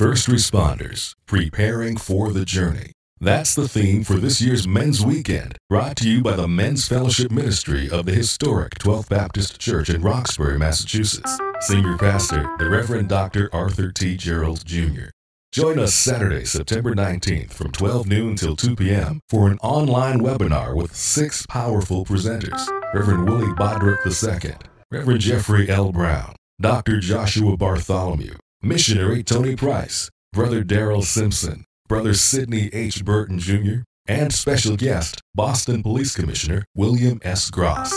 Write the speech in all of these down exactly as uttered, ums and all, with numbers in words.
First Responders, Preparing for the Journey. That's the theme for this year's Men's Weekend, brought to you by the Men's Fellowship Ministry of the historic Twelfth Baptist Church in Roxbury, Massachusetts. Senior Pastor, the Reverend Doctor Arthur T. Gerald, Junior Join us Saturday, September nineteenth from twelve noon till two p m for an online webinar with six powerful presenters. Reverend Willie Bodrick the second, Reverend Jeffrey L. Brown, Doctor Joshua Bartholomew, Missionary Tony Price, Brother Darryl Simpson, Brother Sidney H. Burton, Junior, and special guest, Boston Police Commissioner William S. Gross.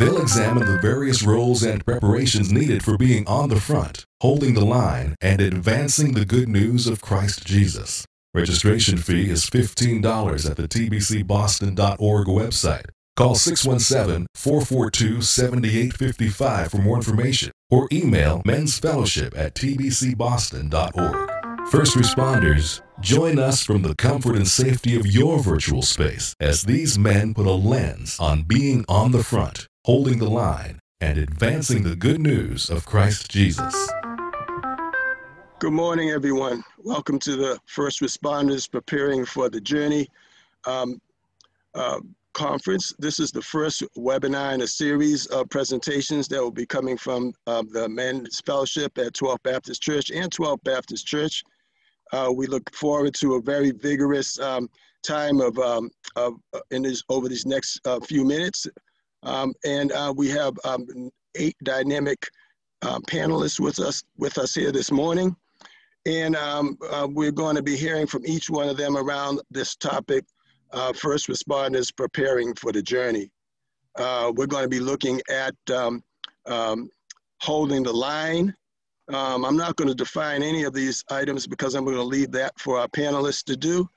They'll examine the various roles and preparations needed for being on the front, holding the line, and advancing the good news of Christ Jesus. Registration fee is fifteen dollars at the t b c boston dot org website. Call six one seven, four four two, seven eight five five for more information, or email mensfellowship at t b c boston dot org. First Responders, join us from the comfort and safety of your virtual space as these men put a lens on being on the front, holding the line, and advancing the good news of Christ Jesus. Good morning, everyone. Welcome to the First Responders Preparing for the Journey um, uh, conference. This is the first webinar in a series of presentations that will be coming from uh, the Men's Fellowship at Twelfth Baptist Church and Twelfth Baptist Church. Uh, we look forward to a very vigorous um, time of, um, of in this, over these next uh, few minutes. Um, and uh, we have um, eight dynamic uh, panelists with us, with us here this morning. And um, uh, we're going to be hearing from each one of them around this topic, uh, First Responders Preparing for the Journey. Uh, we're going to be looking at um, um, holding the line. Um, I'm not going to define any of these items because I'm going to leave that for our panelists to do.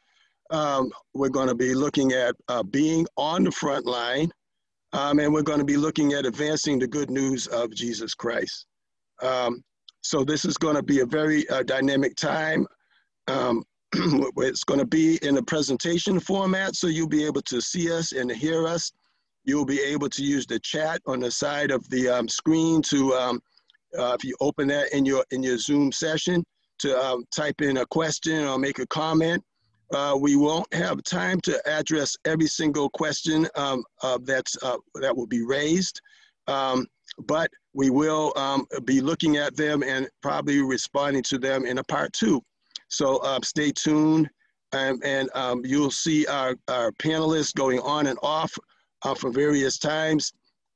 Um, we're going to be looking at uh, being on the front line, um, and we're going to be looking at advancing the good news of Jesus Christ. Um, so this is going to be a very uh, dynamic time. Um, it's going to be in a presentation format, so you'll be able to see us and hear us. You'll be able to use the chat on the side of the um, screen to um, Uh, if you open that in your in your Zoom session to um, type in a question or make a comment. Uh, we won't have time to address every single question um, uh, that's, uh, that will be raised, um, but we will um, be looking at them and probably responding to them in a part two. So uh, stay tuned, um, and um, you'll see our, our panelists going on and off uh, for various times.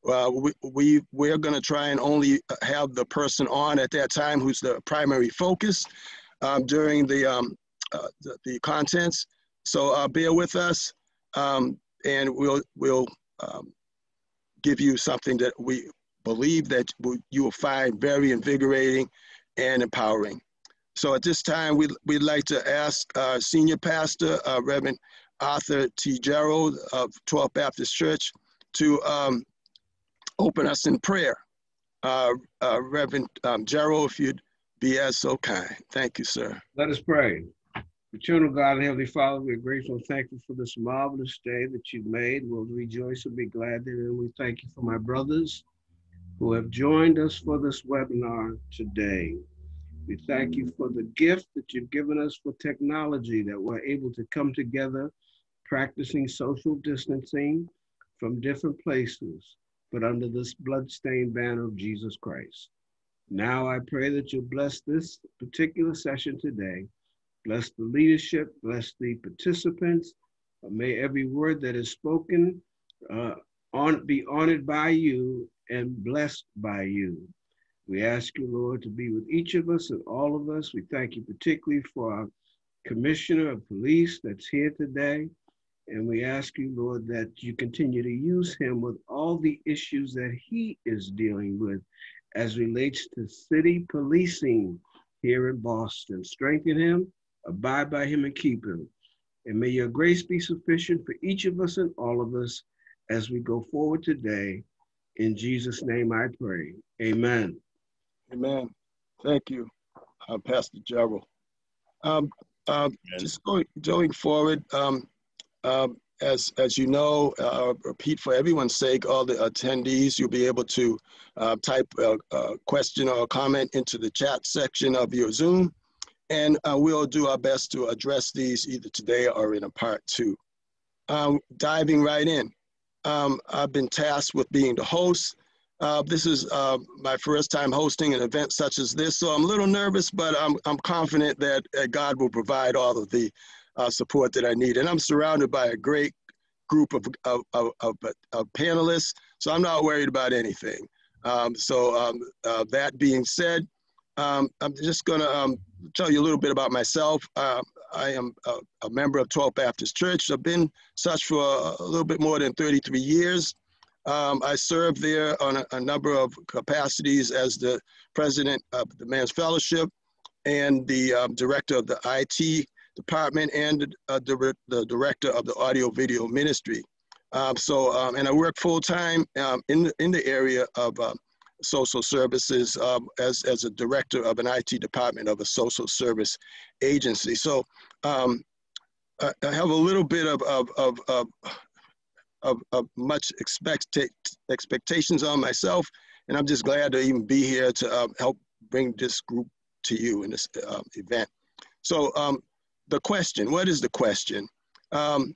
Uh, we, we, we're going to try and only have the person on at that time who's the primary focus um, during the, um, uh, the, the contents. So uh, bear with us, um, and we'll, we'll um, give you something that we believe that we, you will find very invigorating and empowering. So at this time, we'd, we'd like to ask our senior pastor, uh, Reverend Arthur T. Gerald of Twelfth Baptist Church, to um, open us in prayer. Uh, uh, Reverend um, Gerald, if you'd be as so kind. Thank you, sir. Let us pray. Eternal God and Heavenly Father, we're grateful and thankful for this marvelous day that you've made. We'll rejoice and be glad therein. We thank you for my brothers who have joined us for this webinar today. We thank you for the gift that you've given us for technology, that we're able to come together practicing social distancing from different places, but under this bloodstained banner of Jesus Christ. Now I pray that you bless this particular session today. Bless the leadership, bless the participants. May every word that is spoken uh, on, be honored by you and blessed by you. We ask you, Lord, to be with each of us and all of us. We thank you particularly for our Commissioner of Police that's here today. And we ask you, Lord, that you continue to use him with all the issues that he is dealing with as relates to city policing here in Boston. Strengthen him, abide by him, and keep him. And may your grace be sufficient for each of us and all of us as we go forward today. In Jesus' name I pray. Amen. Amen. Thank you, uh, Pastor Gerald. Um, uh, just going, going forward, um, Um, as, as you know, uh, repeat for everyone's sake, all the attendees, you'll be able to uh, type a, a question or a comment into the chat section of your Zoom, And uh, we'll do our best to address these either today or in a part two. Um, diving right in. Um, I've been tasked with being the host. Uh, this is uh, my first time hosting an event such as this, so I'm a little nervous, but I'm, I'm confident that uh, God will provide all of the uh, support that I need. And I'm surrounded by a great group of, of, of, of, of panelists, so I'm not worried about anything. Um, so um, uh, that being said, um, I'm just going to um, tell you a little bit about myself. Uh, I am a, a member of Twelfth Baptist Church. I've been such for a little bit more than thirty-three years. Um, I served there on a, a number of capacities as the president of the Men's Fellowship and the um, director of the I T department and uh, the, the director of the audio video ministry. Um, so, um, and I work full-time um, in, in the area of uh, social services um, as, as a director of an I T department of a social service agency. So um, I, I have a little bit of, of, of, of, of, of much expect expectations on myself, and I'm just glad to even be here to uh, help bring this group to you in this uh, event. So um, the question, what is the question? Um,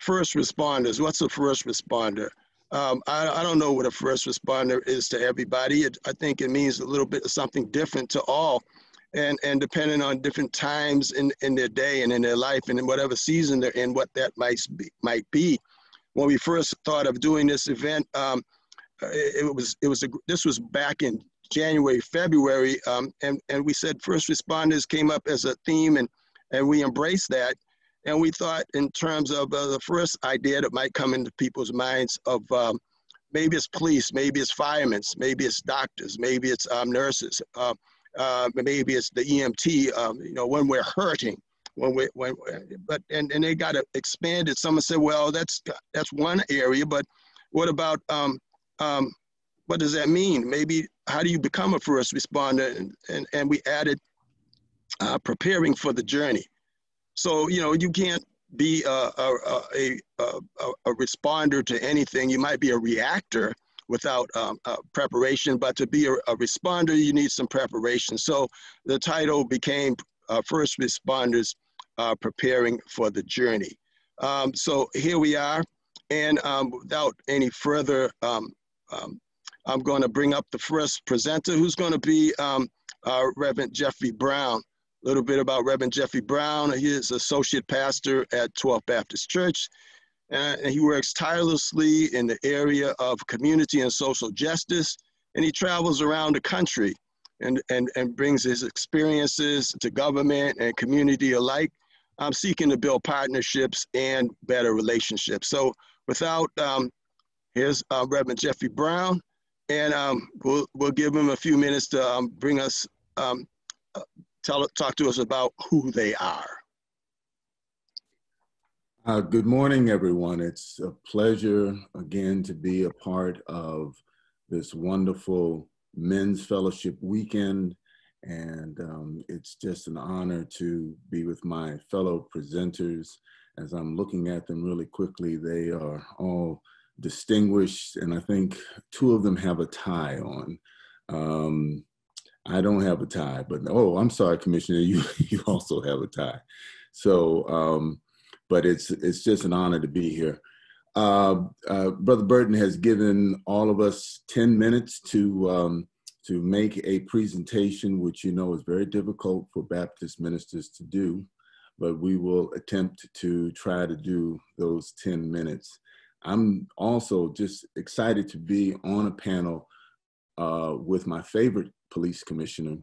first responders, what's a first responder? Um, I, I don't know what a first responder is to everybody. It, I think it means a little bit of something different to all, and, and depending on different times in, in their day and in their life and in whatever season they're in, what that might be. Might be. When we first thought of doing this event, um, it, it was, it was a, this was back in January, February, um, and, and we said first responders came up as a theme, and, and we embraced that. And we thought in terms of uh, the first idea that might come into people's minds of um, maybe it's police, maybe it's firemen, maybe it's doctors, maybe it's um, nurses, uh, uh, maybe it's the E M T, um, you know, when we're hurting, when we, when, but, and, and they got to expand it. Someone said, well, that's, that's one area, but what about, um, um, what does that mean? Maybe how do you become a first responder? And, and, and we added uh, preparing for the journey. So, you know, you can't be a, a, a, a, a responder to anything. You might be a reactor without um, uh, preparation, but to be a, a responder, you need some preparation. So the title became uh, First Responders uh, Preparing for the Journey. Um, so here we are. And um, without any further, um, um, I'm going to bring up the first presenter, who's going to be um, uh, Reverend Jeffrey Brown. A little bit about Reverend Jeffrey Brown. He is associate pastor at Twelfth Baptist Church, and he works tirelessly in the area of community and social justice, and he travels around the country and, and, and brings his experiences to government and community alike, um, seeking to build partnerships and better relationships. So without, um, here's uh, Reverend Jeffrey Brown, and um, we'll, we'll give him a few minutes to um, bring us, um, uh, Tell, talk to us about who they are. Uh, good morning, everyone. It's a pleasure again to be a part of this wonderful Men's Fellowship Weekend. And um, it's just an honor to be with my fellow presenters. As I'm looking at them really quickly, they are all distinguished. And I think two of them have a tie on. Um, I don't have a tie, but oh, I'm sorry, Commissioner, you, you also have a tie. So, um, but it's, it's just an honor to be here. Uh, uh, Brother Burton has given all of us ten minutes to, um, to make a presentation, which you know is very difficult for Baptist ministers to do, but we will attempt to try to do those ten minutes. I'm also just excited to be on a panel uh, with my favorite police commissioner.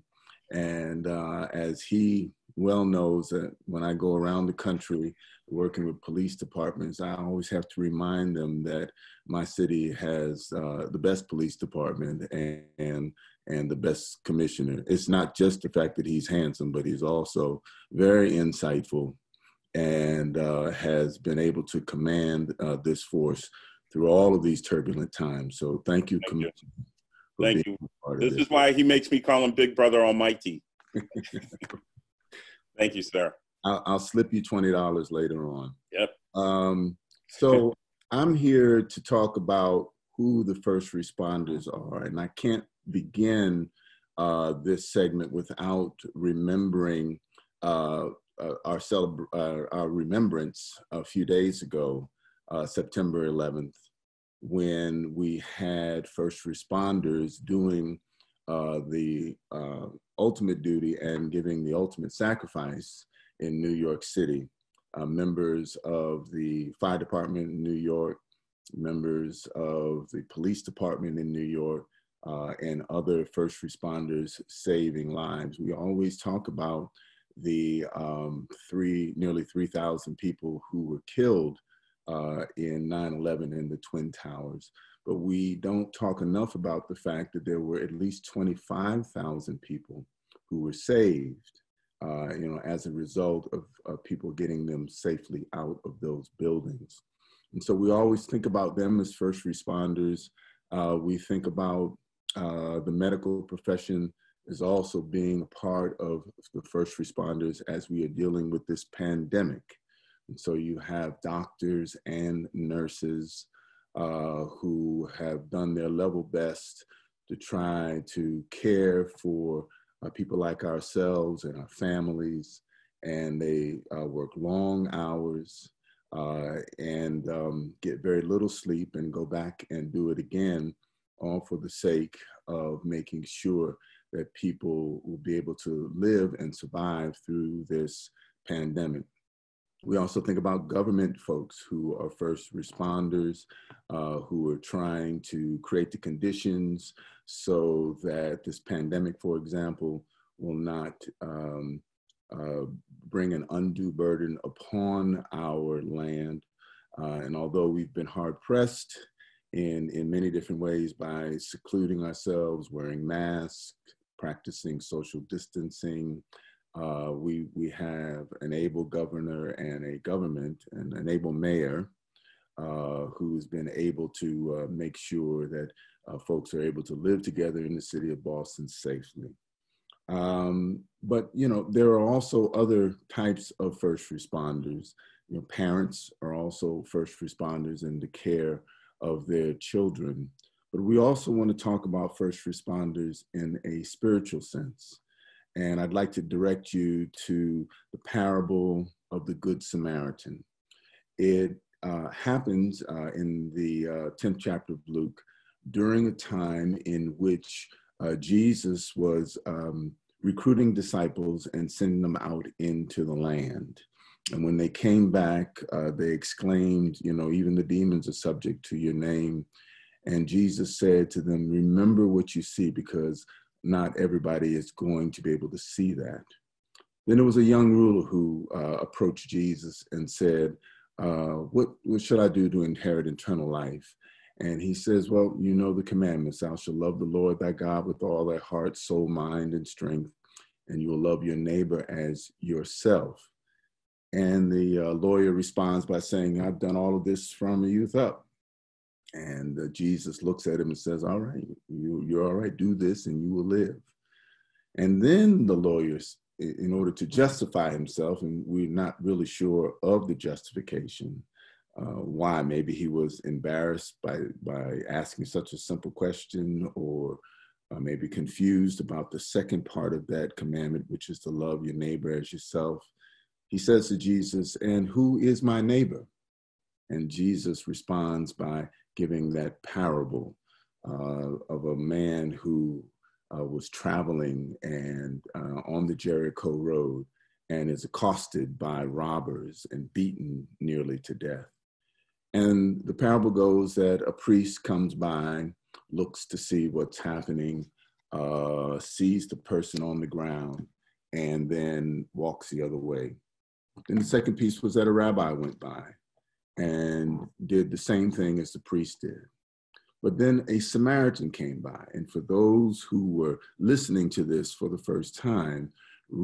And uh, as he well knows, that when I go around the country working with police departments, I always have to remind them that my city has uh, the best police department and, and, and the best commissioner. It's not just the fact that he's handsome, but he's also very insightful and uh, has been able to command uh, this force through all of these turbulent times. So thank you, thank Commissioner. You. Thank you. This is why he makes me call him Big Brother Almighty. Thank you, sir. I'll, I'll slip you twenty dollars later on. Yep. Um, so I'm here to talk about who the first responders are. And I can't begin uh, this segment without remembering uh, our, celebr uh, our remembrance a few days ago, uh, September eleventh, when we had first responders doing uh, the uh, ultimate duty and giving the ultimate sacrifice in New York City. Uh, members of the fire department in New York, members of the police department in New York, uh, and other first responders saving lives. We always talk about the um, three, nearly three thousand people who were killed uh, in nine eleven in the Twin Towers, but we don't talk enough about the fact that there were at least twenty-five thousand people who were saved Uh, you know, as a result of, of people getting them safely out of those buildings. And so we always think about them as first responders. Uh, we think about uh, the medical profession as also being a part of the first responders as we are dealing with this pandemic. And so you have doctors and nurses uh, who have done their level best to try to care for Uh, people like ourselves and our families, and they uh, work long hours uh, and um, get very little sleep and go back and do it again, all for the sake of making sure that people will be able to live and survive through this pandemic. We also think about government folks who are first responders, uh, who are trying to create the conditions so that this pandemic, for example, will not um, uh, bring an undue burden upon our land. Uh, and although we've been hard pressed in, in many different ways by secluding ourselves, wearing masks, practicing social distancing, uh, we, we have an able governor and a government and an able mayor uh, who's been able to uh, make sure that Uh, folks are able to live together in the city of Boston safely. Um, but, you know, there are also other types of first responders. You know, parents are also first responders in the care of their children. But we also want to talk about first responders in a spiritual sense. And I'd like to direct you to the parable of the Good Samaritan. It uh, happens uh, in the uh, tenth chapter of Luke, during a time in which uh, Jesus was um, recruiting disciples and sending them out into the land. And when they came back, uh, they exclaimed, you know, even the demons are subject to your name. And Jesus said to them, remember what you see, because not everybody is going to be able to see that. Then there was a young ruler who uh, approached Jesus and said, uh, what, what should I do to inherit eternal life? And he says, well, you know the commandments. Thou shalt love the Lord thy God with all thy heart, soul, mind, and strength, and you will love your neighbor as yourself. And the uh, lawyer responds by saying, I've done all of this from a youth up. And uh, Jesus looks at him and says, all right, you, you're all right, do this and you will live. And then the lawyer, in order to justify himself, and we're not really sure of the justification, Uh, why? Maybe he was embarrassed by, by asking such a simple question, or uh, maybe confused about the second part of that commandment, which is to love your neighbor as yourself. He says to Jesus, and who is my neighbor? And Jesus responds by giving that parable uh, of a man who uh, was traveling and uh, on the Jericho Road, and is accosted by robbers and beaten nearly to death. And the parable goes that a priest comes by, looks to see what's happening, uh, sees the person on the ground, and then walks the other way. Then the second piece was that a rabbi went by and did the same thing as the priest did. But then a Samaritan came by. And for those who were listening to this for the first time,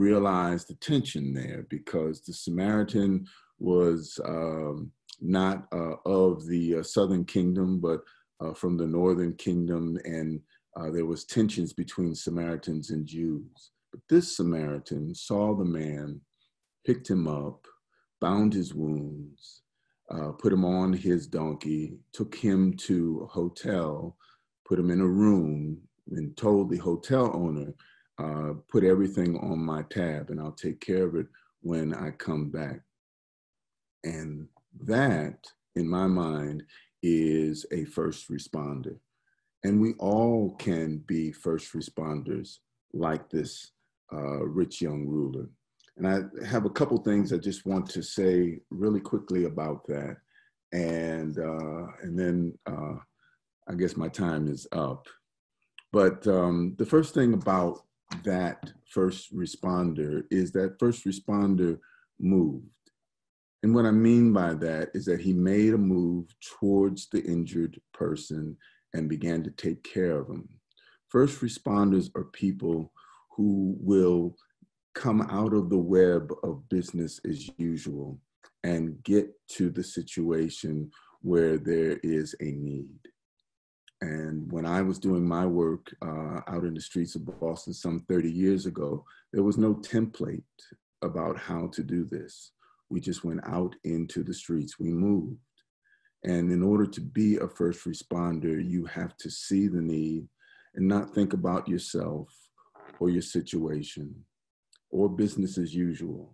realized the tension there, because the Samaritan was um, not uh, of the uh, Southern Kingdom, but uh, from the Northern Kingdom, and uh, there was tensions between Samaritans and Jews. But this Samaritan saw the man, picked him up, bound his wounds, uh, put him on his donkey, took him to a hotel, put him in a room, and told the hotel owner, uh, put everything on my tab and I'll take care of it when I come back. And that, in my mind, is a first responder. And we all can be first responders like this uh, rich young ruler. And I have a couple things I just want to say really quickly about that. And, uh, and then uh, I guess my time is up. But um, the first thing about that first responder is that first responder moved. And what I mean by that is that he made a move towards the injured person and began to take care of them. First responders are people who will come out of the web of business as usual and get to the situation where there is a need. And when I was doing my work uh, out in the streets of Boston some thirty years ago, there was no template about how to do this. We just went out into the streets, we moved. And in order to be a first responder, you have to see the need and not think about yourself or your situation or business as usual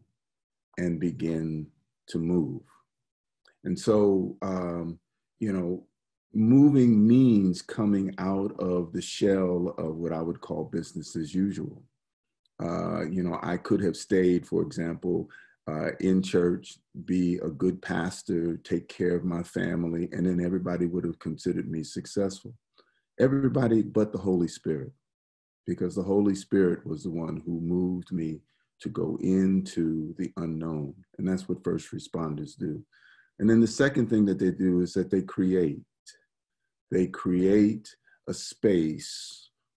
and begin to move. And so, um, you know, moving means coming out of the shell of what I would call business as usual. Uh, you know, I could have stayed, for example, Uh, in church, be a good pastor, take care of my family, and then everybody would have considered me successful. Everybody but the Holy Spirit, because the Holy Spirit was the one who moved me to go into the unknown. And that's what first responders do. And then the second thing that they do is that they create. They create a space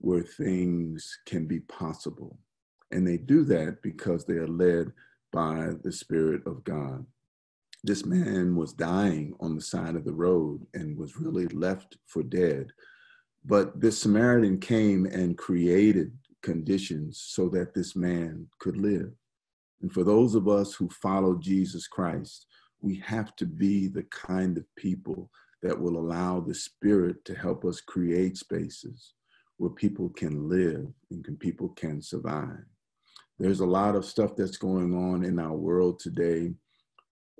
where things can be possible. And they do that because they are led by the Spirit of God. This man was dying on the side of the road and was really left for dead. But this Samaritan came and created conditions so that this man could live. And for those of us who follow Jesus Christ, we have to be the kind of people that will allow the Spirit to help us create spaces where people can live and can, people can survive. There's a lot of stuff that's going on in our world today.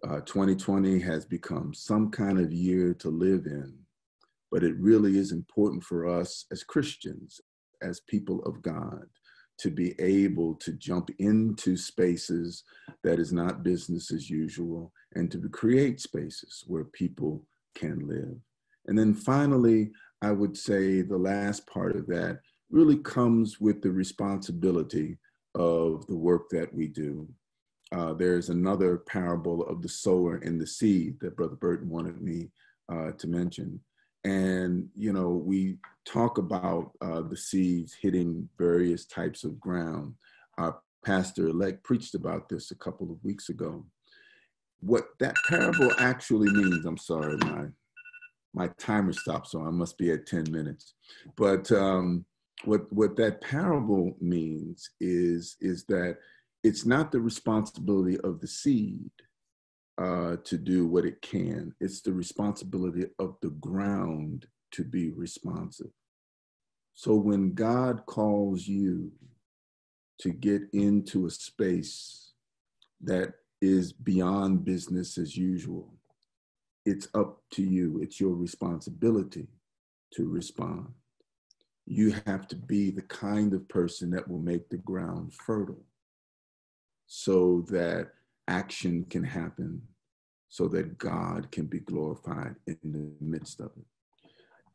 Uh, twenty twenty has become some kind of year to live in, but it really is important for us as Christians, as people of God, to be able to jump into spaces that is not business as usual and to create spaces where people can live. And then finally, I would say the last part of that really comes with the responsibility of the work that we do. Uh, there's another parable of the sower and the seed that Brother Burton wanted me uh, to mention. And, you know, we talk about uh, the seeds hitting various types of ground. Our pastor-elect preached about this a couple of weeks ago. What that parable actually means, I'm sorry, my, my timer stopped, so I must be at ten minutes. But, um, What, what that parable means is, is that it's not the responsibility of the seed uh, to do what it can. It's the responsibility of the ground to be responsive. So when God calls you to get into a space that is beyond business as usual, it's up to you. It's your responsibility to respond. You have to be the kind of person that will make the ground fertile so that action can happen, so that God can be glorified in the midst of it.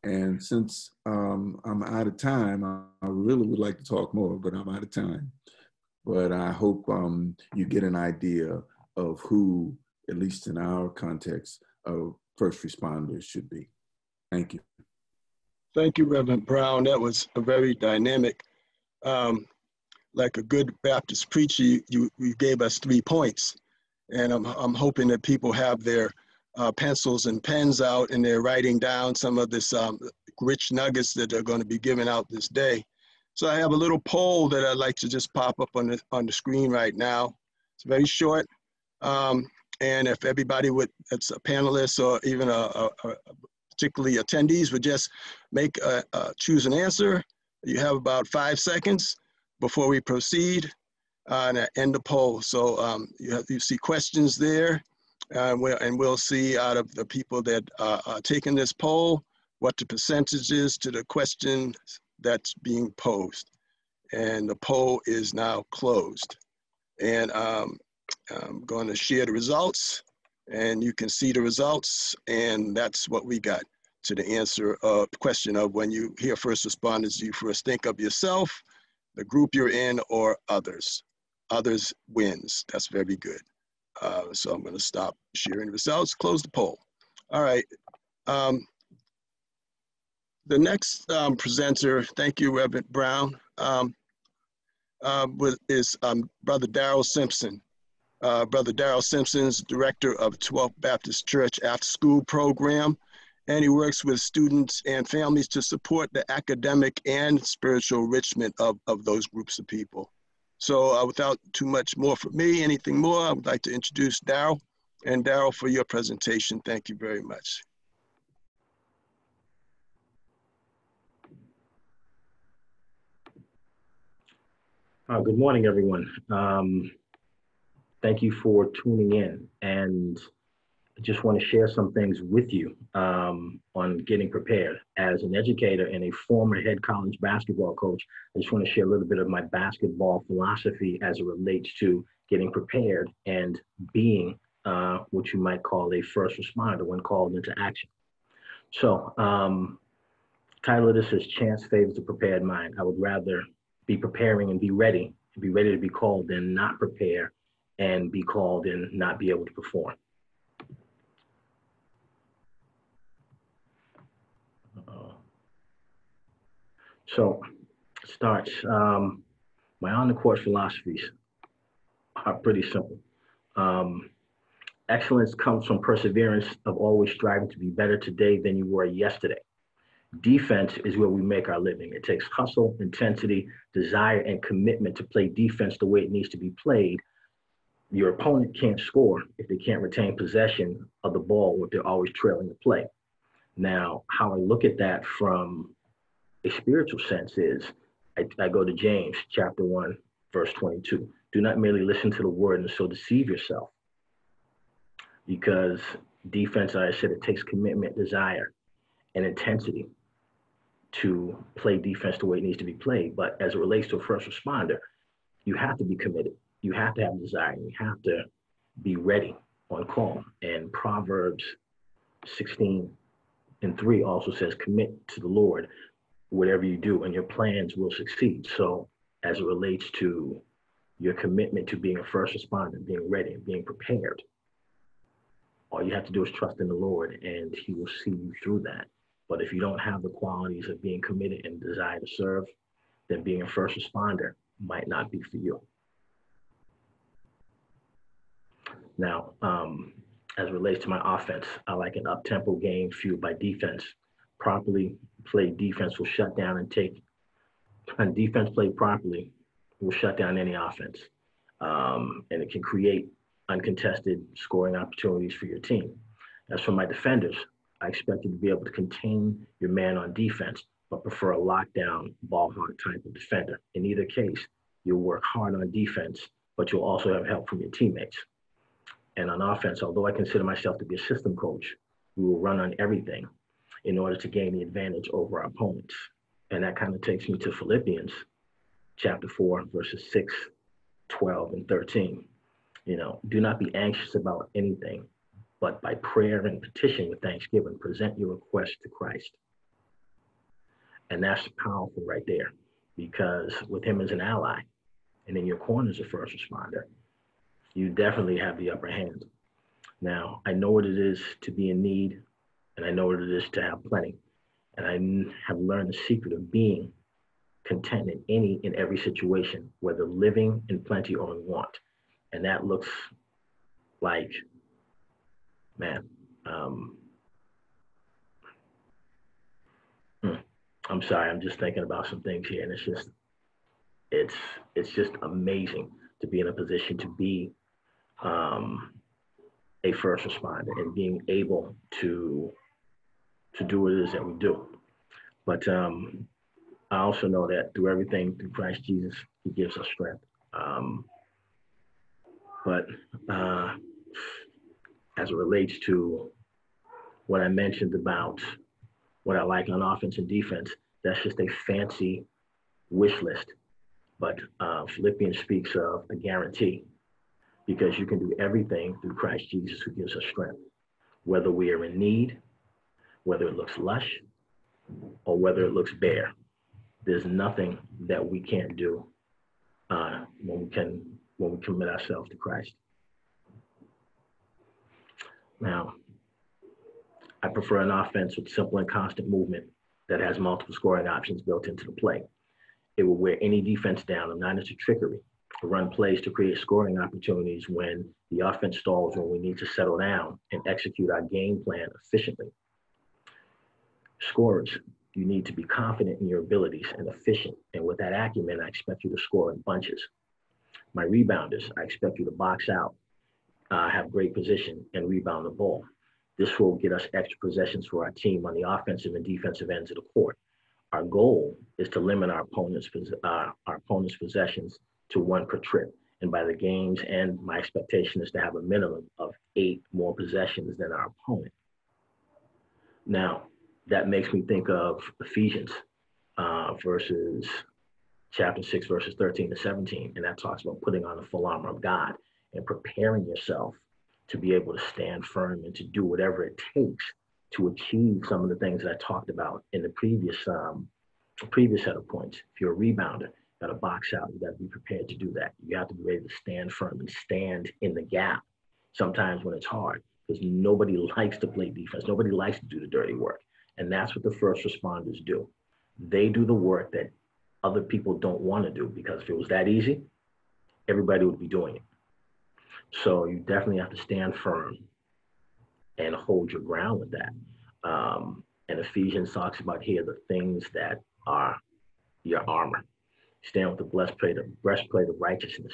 And since um, I'm out of time, I really would like to talk more, but I'm out of time. But I hope um, you get an idea of who, at least in our context, of first responders should be. Thank you. Thank you, Reverend Brown. That was a very dynamic. Um, like a good Baptist preacher, you, you, you gave us three points. And I'm, I'm hoping that people have their uh, pencils and pens out and they're writing down some of this um, rich nuggets that they're going to be giving out this day. So I have a little poll that I'd like to just pop up on the, on the screen right now. It's very short. Um, and if everybody would, that's a panelist or even a, a, a particularly attendees would just make a, a choose an answer. You have about five seconds. before we proceed uh, and I end the poll. So um, you, have, you see questions there, uh, we'll, and we'll see out of the people that uh, are taking this poll, what the percentage is to the question that's being posed. And the poll is now closed. And um, I'm going to share the results, and you can see the results, and that's what we got to the answer of the question of when you hear first responders, you first think of yourself, the group you're in, or others. Others wins. That's very good. Uh, so I'm going to stop sharing the results, close the poll. All right. Um, the next um, presenter, thank you, Reverend Brown, um, uh, with, is um, Brother Darryl Simpson. Uh, Brother Darryl Simpson's director of Twelfth Baptist Church after school program, and he works with students and families to support the academic and spiritual enrichment of, of those groups of people. So uh, without too much more for me, anything more, I would like to introduce Darryl. And Darryl, for your presentation, thank you very much. Uh, good morning, everyone. Um, Thank you for tuning in, and I just want to share some things with you um, on getting prepared. As an educator and a former head college basketball coach, I just want to share a little bit of my basketball philosophy as it relates to getting prepared and being uh, what you might call a first responder when called into action. So, um, title of this is Chance Favors the Prepared Mind. I would rather be preparing and be ready, and be ready to be called than not prepare and be called and not be able to perform. Uh-oh. So it starts, um, my on-the-court philosophies are pretty simple. Um, excellence comes from perseverance of always striving to be better today than you were yesterday. Defense is where we make our living. It takes hustle, intensity, desire, and commitment to play defense the way it needs to be played. Your opponent can't score if they can't retain possession of the ball or if they're always trailing the play. Now, how I look at that from a spiritual sense is I, I go to James chapter one, verse twenty-two. Do not merely listen to the word and so deceive yourself. Because defense, as I said, it takes commitment, desire, and intensity to play defense the way it needs to be played. But as it relates to a first responder, you have to be committed. You have to have desire. You have to be ready on call. And Proverbs sixteen and three also says, commit to the Lord, whatever you do, and your plans will succeed. So as it relates to your commitment to being a first responder, being ready, and being prepared, all you have to do is trust in the Lord, and he will see you through that. But if you don't have the qualities of being committed and desire to serve, then being a first responder might not be for you. Now, um, as it relates to my offense, I like an up-tempo game fueled by defense. Properly played defense will shut down and take, and defense played properly will shut down any offense. Um, and it can create uncontested scoring opportunities for your team. As for my defenders, I expect you to be able to contain your man on defense, but prefer a lockdown, ball hawk type of defender. In either case, you'll work hard on defense, but you'll also have help from your teammates. And on offense, although I consider myself to be a system coach, we will run on everything in order to gain the advantage over our opponents. And that kind of takes me to Philippians chapter four, verses six, twelve, and thirteen. You know, do not be anxious about anything, but by prayer and petition with thanksgiving, present your request to Christ. And that's powerful right there, because with him as an ally and in your corner as a first responder, you definitely have the upper hand. Now, I know what it is to be in need, and I know what it is to have plenty. And I have learned the secret of being content in any and every situation, whether living in plenty or in want. And that looks like, man, um, I'm sorry, I'm just thinking about some things here, and it's just, it's, it's just amazing to be in a position to be Um, a first responder and being able to to do what it is that we do. But um, I also know that through everything, through Christ Jesus, he gives us strength. Um, but uh, as it relates to what I mentioned about what I like on offense and defense, that's just a fancy wish list. But uh, Philippians speaks of a guarantee, because you can do everything through Christ Jesus who gives us strength, whether we are in need, whether it looks lush, or whether it looks bare. There's nothing that we can't do uh, when we can when we commit ourselves to Christ. Now, I prefer an offense with simple and constant movement that has multiple scoring options built into the play. It will wear any defense down. I'm not into trickery. I run plays to create scoring opportunities when the offense stalls, when we need to settle down and execute our game plan efficiently. Scorers, you need to be confident in your abilities and efficient. And with that acumen, I expect you to score in bunches. My rebounders, I expect you to box out, uh, have great position, and rebound the ball. This will get us extra possessions for our team on the offensive and defensive ends of the court. Our goal is to limit our opponent's, uh, our opponent's possessions to one per trip. And by the game's end, my expectation is to have a minimum of eight more possessions than our opponent. Now, that makes me think of Ephesians uh, verses, chapter six, verses thirteen to seventeen. And that talks about putting on the full armor of God and preparing yourself to be able to stand firm and to do whatever it takes to achieve some of the things that I talked about in the previous um, previous set of points. If you're a rebounder, you gotta box out, you gotta be prepared to do that. You have to be ready to stand firm and stand in the gap sometimes when it's hard, because nobody likes to play defense. Nobody likes to do the dirty work. And that's what the first responders do. They do the work that other people don't want to do, because if it was that easy, everybody would be doing it. So you definitely have to stand firm and hold your ground with that. Um, and Ephesians talks about here the things that are your armor. Stand with the breastplate of, breastplate of righteousness,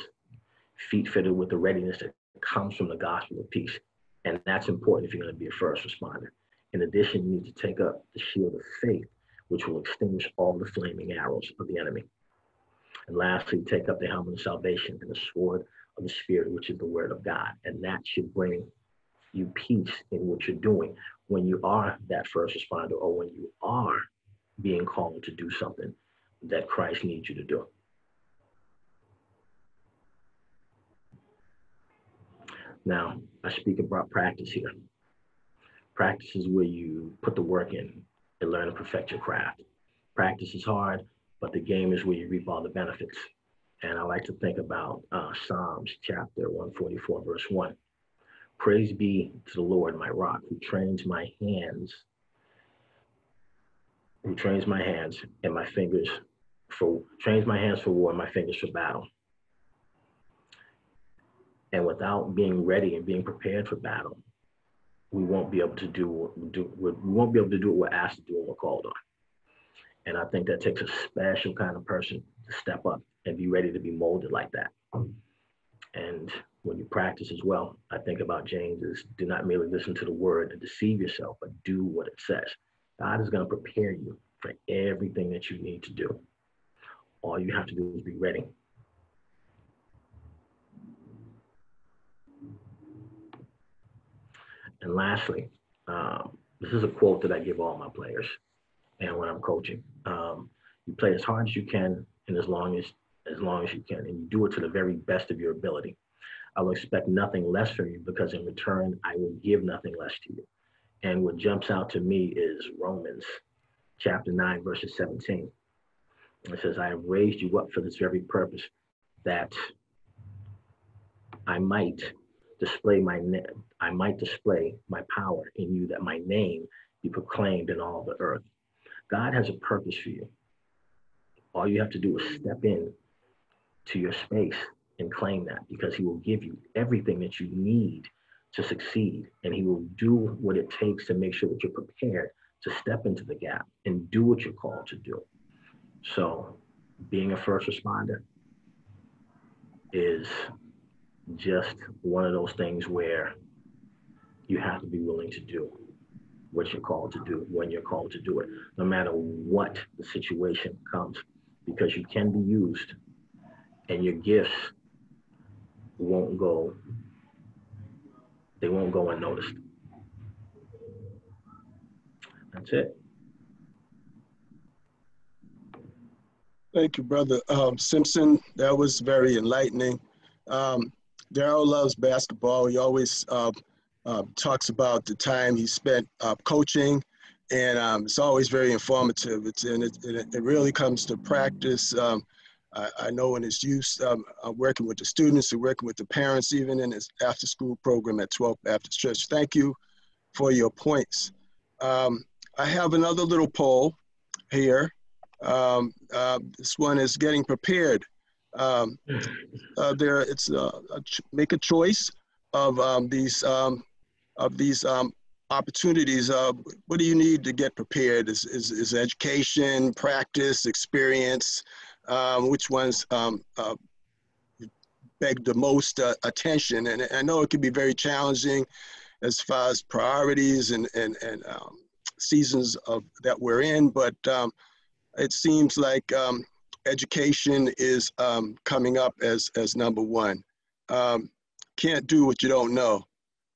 feet fitted with the readiness that comes from the gospel of peace. And that's important if you're going to be a first responder. In addition, you need to take up the shield of faith, which will extinguish all the flaming arrows of the enemy. And lastly, take up the helmet of salvation and the sword of the Spirit, which is the word of God. And that should bring you peace in what you're doing when you are that first responder, or when you are being called to do something that Christ needs you to do. Now, I speak about practice here. Practice is where you put the work in and learn to perfect your craft. Practice is hard, but the game is where you reap all the benefits. And I like to think about uh, Psalms chapter one forty-four, verse one. Praise be to the Lord, my rock, who trains my hands, who trains my hands and my fingers for, trains my hands for war and my fingers for battle. And without being ready and being prepared for battle, we won't be able to do, do we won't be able to do what we're asked to do and we're called on. And I think that takes a special kind of person to step up and be ready to be molded like that. And when you practice as well, I think about James is, do not merely listen to the word and deceive yourself, but do what it says. God is going to prepare you for everything that you need to do. All you have to do is be ready. And lastly, um, this is a quote that I give all my players and when I'm coaching. Um, you play as hard as you can and as long as, as long as you can, and you do it to the very best of your ability. I will expect nothing less from you, because in return, I will give nothing less to you. And what jumps out to me is Romans chapter nine, verses seventeen. It says, I have raised you up for this very purpose, that I might display my I might display my power in you, that my name be proclaimed in all the earth. God has a purpose for you. All you have to do is step in to your space and claim that, because he will give you everything that you need to succeed, and he will do what it takes to make sure that you're prepared to step into the gap and do what you're called to do. So being a first responder is just one of those things where you have to be willing to do what you're called to do, when you're called to do it, no matter what the situation comes, because you can be used and your gifts won't go, they won't go unnoticed. That's it. Thank you, Brother um, Simpson. That was very enlightening. Um, Darryl loves basketball. He always uh, uh, talks about the time he spent uh, coaching, and um, it's always very informative. It's, and it, it, it really comes to practice. Um, I, I know in his youth, um, I'm working with the students and working with the parents, even in his after-school program at Twelfth Baptist Church. Thank you for your points. Um, I have another little poll here. Um, uh, this one is getting prepared. Um, uh, there, it's uh, a make a choice of um, these um, of these um, opportunities. Uh, what do you need to get prepared? Is is, is education, practice, experience? Um, which ones um, uh, beg the most uh, attention? And I know it can be very challenging as far as priorities and and and um, seasons of that we're in, but um, it seems like um, education is um, coming up as, as number one. Um, can't do what you don't know.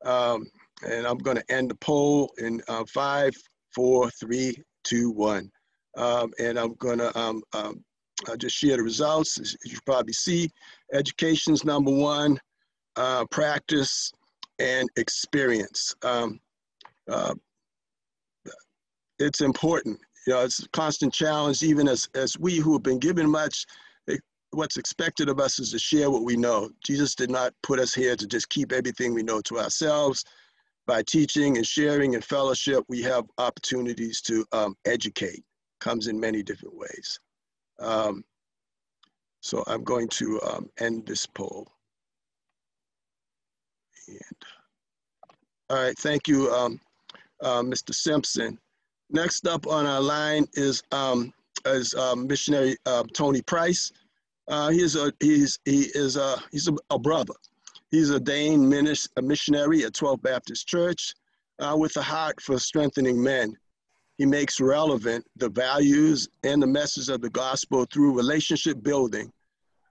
Um, and I'm gonna end the poll in uh, five, four, three, two, one. Um, and I'm gonna um, um, just share the results. As you probably see, education's number one, uh, practice and experience. Um, uh, it's important. You know, it's a constant challenge, even as, as we who have been given much, it, what's expected of us is to share what we know. Jesus did not put us here to just keep everything we know to ourselves. By teaching and sharing and fellowship, we have opportunities to um, educate. Comes in many different ways. Um, so I'm going to um, end this poll. And, all right, thank you, um, uh, Mister Simpson. Next up on our line is um, is uh, missionary uh, Tony Price. Uh, he's a he's he is a he's a, a brother. He's a Dane minis a missionary at Twelfth Baptist Church, uh, with a heart for strengthening men. He makes relevant the values and the message of the gospel through relationship building,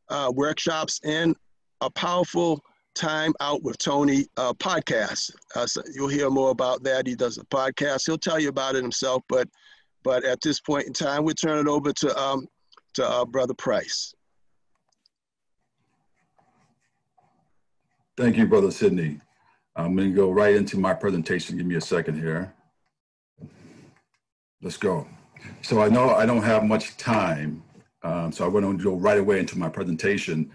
uh, workshops, and a powerful Time Out with Tony uh, podcast. Uh, so you'll hear more about that. He does a podcast. He'll tell you about it himself, but but at this point in time, we'll turn it over to, um, to uh, Brother Price. Thank you, Brother Sidney. I'm gonna go right into my presentation. Give me a second here. Let's go. So I know I don't have much time, um, so I want to go right away into my presentation.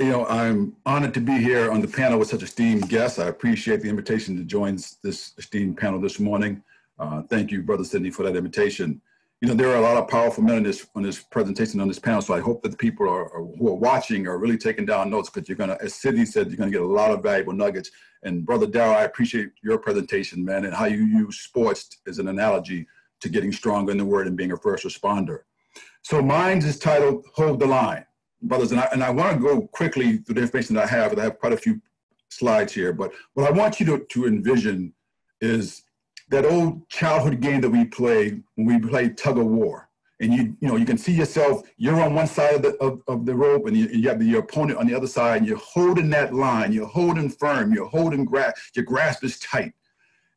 You know, I'm honored to be here on the panel with such esteemed guests. I appreciate the invitation to join this esteemed panel this morning. Uh, thank you, Brother Sidney, for that invitation. You know, there are a lot of powerful men in this, on this presentation, on this panel, so I hope that the people are, are, who are watching are really taking down notes, because you're going to, as Sidney said, you're going to get a lot of valuable nuggets. And Brother Darryl, I appreciate your presentation, man, and how you use sports as an analogy to getting stronger in the Word and being a first responder. So mine's is titled, Hold the Line. Brothers, and I, and I want to go quickly through the information that I have, and I have quite a few slides here, but what I want you to, to envision is that old childhood game that we played when we played tug of war. And you, you know, you can see yourself, you're on one side of the, of, of the rope, and you, you have your opponent on the other side, and you're holding that line, you're holding firm, you're holding grasp, your grasp is tight.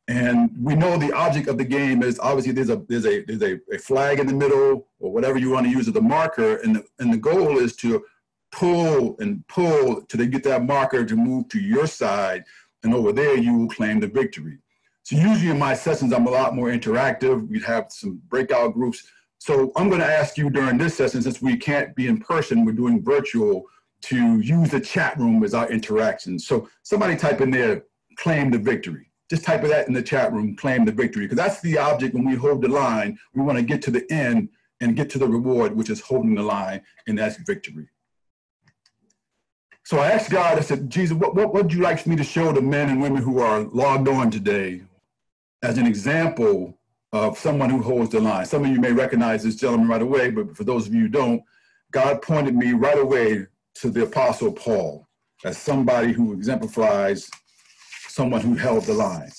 And we know the object of the game is obviously there's a there's a there's a, a flag in the middle or whatever you want to use as a marker, and the, and the goal is to pull and pull till they get that marker to move to your side, and over there you will claim the victory. So usually in my sessions I'm a lot more interactive. We'd have some breakout groups. So I'm going to ask you during this session, since we can't be in person, we're doing virtual, to use the chat room as our interaction. So somebody type in there, claim the victory. Just type of that in the chat room, claim the victory, because that's the object when we hold the line. We want to get to the end and get to the reward, which is holding the line, and that's victory. So I asked God, I said, Jesus, what, what would you like me to show the men and women who are logged on today as an example of someone who holds the line? Some of you may recognize this gentleman right away, but for those of you who don't, God pointed me right away to the Apostle Paul as somebody who exemplifies someone who held the line.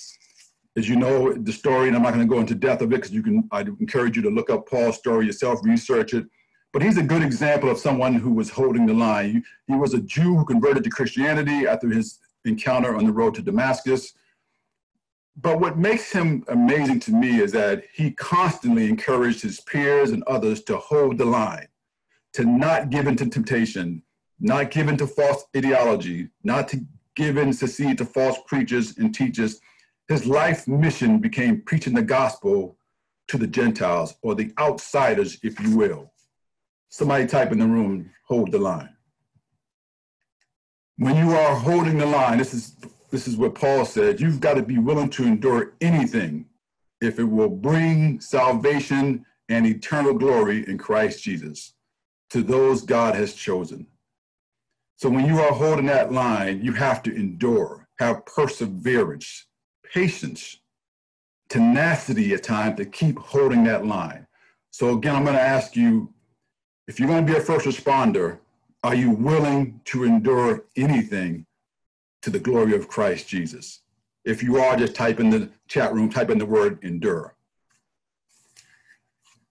As you know, the story, and I'm not going to go into depth of it because you can, I encourage you to look up Paul's story yourself, research it. But he's a good example of someone who was holding the line. He was a Jew who converted to Christianity after his encounter on the road to Damascus. But what makes him amazing to me is that he constantly encouraged his peers and others to hold the line, to not give in to temptation, not give in to false ideology, not to give in, secede to false preachers and teachers. His life mission became preaching the gospel to the Gentiles, or the outsiders, if you will. Somebody type in the room, hold the line. When you are holding the line, this is, this is what Paul said, you've got to be willing to endure anything if it will bring salvation and eternal glory in Christ Jesus to those God has chosen. So when you are holding that line, you have to endure, have perseverance, patience, tenacity at times to keep holding that line. So again, I'm going to ask you, if you're going to be a first responder, are you willing to endure anything to the glory of Christ Jesus? If you are, just type in the chat room, type in the word endure.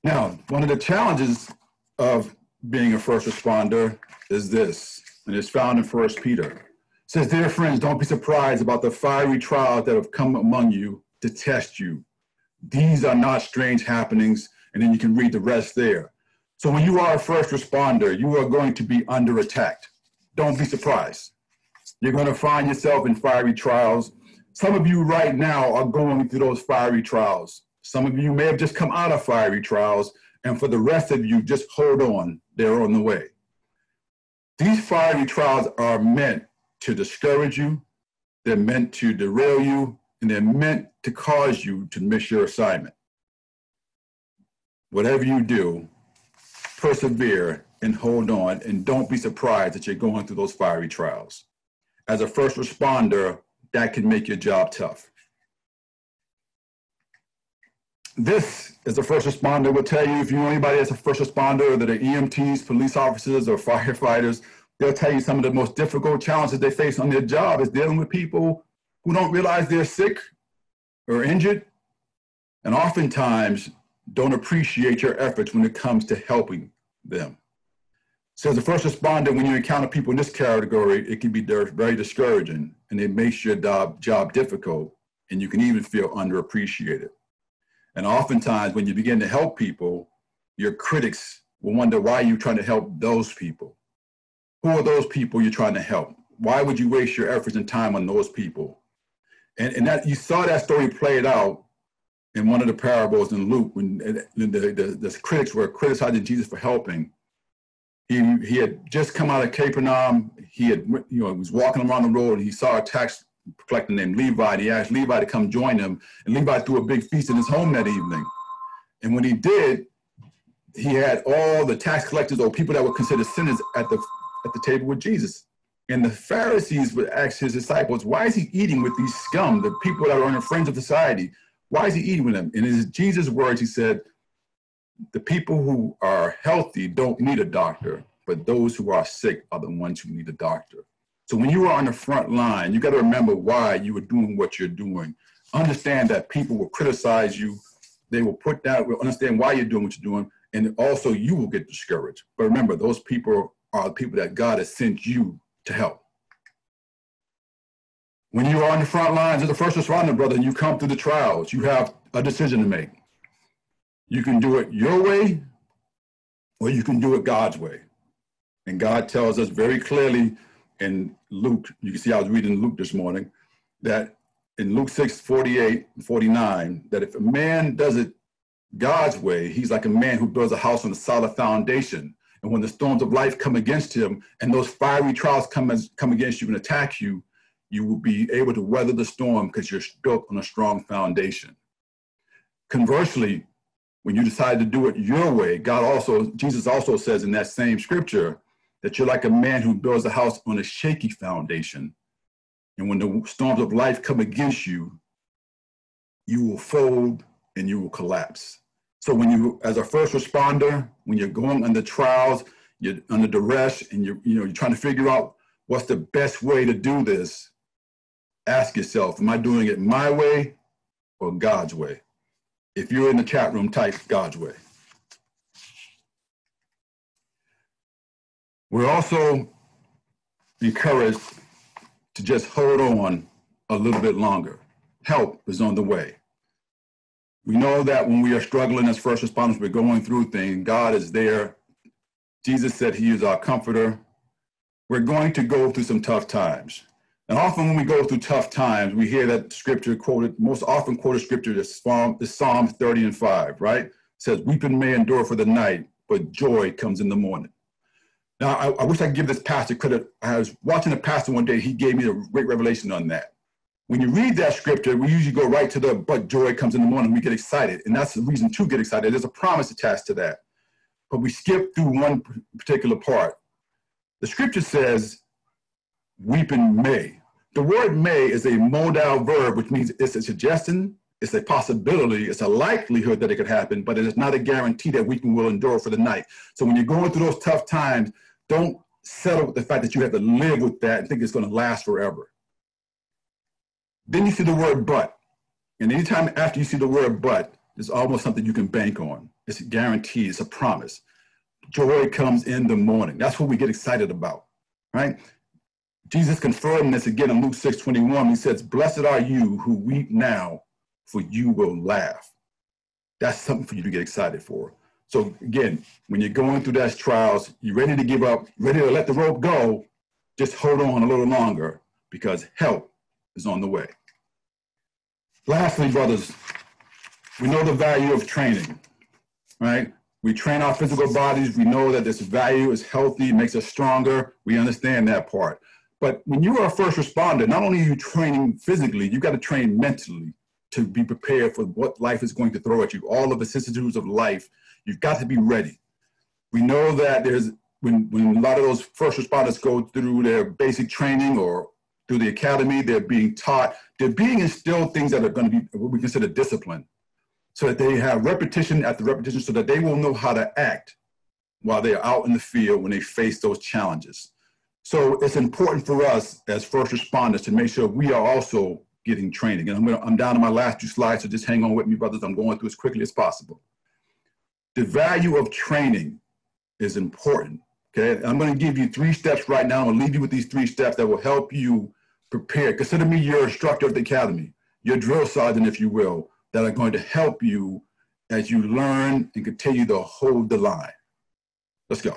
Now, one of the challenges of being a first responder is this, and it's found in First Peter. It says, dear friends, don't be surprised about the fiery trials that have come among you to test you. These are not strange happenings, and then you can read the rest there. So when you are a first responder, you are going to be under attack. Don't be surprised. You're going to find yourself in fiery trials. Some of you right now are going through those fiery trials. Some of you may have just come out of fiery trials, and for the rest of you, just hold on. They're on the way. These fiery trials are meant to discourage you, they're meant to derail you, and they're meant to cause you to miss your assignment. Whatever you do, persevere and hold on, and don't be surprised that you're going through those fiery trials. As a first responder, that can make your job tough. This, as a first responder, will tell you, if you know anybody that's a first responder, that are E M Ts, police officers, or firefighters, they'll tell you some of the most difficult challenges they face on their job is dealing with people who don't realize they're sick or injured, and oftentimes don't appreciate your efforts when it comes to helping them. So as a first responder, when you encounter people in this category, it can be very discouraging, and it makes your job difficult, and you can even feel underappreciated. And oftentimes when you begin to help people, your critics will wonder why you're trying to help those people. Who are those people you're trying to help? Why would you waste your efforts and time on those people? And, and that, you saw that story played out in one of the parables in Luke when the, the, the, the critics were criticizing Jesus for helping. He, he had just come out of Capernaum. He had, you know, was walking around the road, and he saw a tax collector named Levi. And he asked Levi to come join him. And Levi threw a big feast in his home that evening. And when he did, he had all the tax collectors or people that were considered sinners at the at the table with Jesus. And the Pharisees would ask his disciples, why is he eating with these scum, the people that are on the fringe of society? Why is he eating with them? And in Jesus' words, he said, the people who are healthy don't need a doctor, but those who are sick are the ones who need a doctor. So when you are on the front line, you got to remember why you are doing what you're doing. Understand that people will criticize you. They will put down, will understand why you're doing what you're doing. And also you will get discouraged. But remember, those people are the people that God has sent you to help. When you are on the front lines as a first responder, brother, and you come through the trials, you have a decision to make. You can do it your way, or you can do it God's way. And God tells us very clearly in Luke, you can see I was reading Luke this morning, that in Luke six, forty-eight and forty-nine, that if a man does it God's way, he's like a man who builds a house on a solid foundation. And when the storms of life come against him, and those fiery trials come, as, come against you and attack you, you will be able to weather the storm because you're built on a strong foundation. Conversely, when you decide to do it your way, God also, Jesus also says in that same scripture that you're like a man who builds a house on a shaky foundation. And when the storms of life come against you, you will fold and you will collapse. So when you, as a first responder, when you're going under trials, you're under duress, and you're, you know, you're trying to figure out what's the best way to do this, ask yourself, am I doing it my way or God's way. If you're in the chat room, type God's way. We're also encouraged to just hold on a little bit longer. Help is on the way. We know that when we are struggling as first responders, we're going through things, God is there. Jesus said he is our comforter. We're going to go through some tough times. And often when we go through tough times, we hear that scripture quoted, most often quoted scripture is Psalm, is Psalm thirty and five, right? It says, weeping may endure for the night, but joy comes in the morning. Now, I, I wish I could give this pastor credit. I was watching a pastor one day, he gave me a great revelation on that. When you read that scripture, we usually go right to the, but joy comes in the morning, we get excited. And that's the reason to get excited. There's a promise attached to that. But we skip through one particular part. The scripture says, weeping may. The word may is a modal verb, which means it's a suggestion, it's a possibility, it's a likelihood that it could happen, but it is not a guarantee that weeping will endure for the night. So when you're going through those tough times, don't settle with the fact that you have to live with that and think it's going to last forever. Then you see the word but. And anytime after you see the word but, it's almost something you can bank on. It's a guarantee, it's a promise. Joy comes in the morning. That's what we get excited about, right? Jesus confirmed this again in Luke six twenty-one. He says, blessed are you who weep now, for you will laugh. That's something for you to get excited for. So again, when you're going through those trials, you're ready to give up, ready to let the rope go, just hold on a little longer because help is on the way. Lastly, brothers, we know the value of training, right? We train our physical bodies. We know that this value is healthy, makes us stronger. We understand that part. But when you are a first responder, not only are you training physically, you've got to train mentally to be prepared for what life is going to throw at you, all of the vicissitudes of life. You've got to be ready. We know that there's when, when a lot of those first responders go through their basic training or through the academy, they're being taught, they're being instilled things that are going to be what we consider discipline, so that they have repetition after repetition so that they will know how to act while they are out in the field when they face those challenges. So it's important for us as first responders to make sure we are also getting training. And I'm, gonna, I'm down to my last two slides, so just hang on with me, brothers. I'm going through as quickly as possible. The value of training is important, okay? I'm gonna give you three steps right now. I'm gonna leave you with these three steps that will help you prepare. Consider me your instructor at the academy, your drill sergeant, if you will, that are going to help you as you learn and continue to hold the line. Let's go.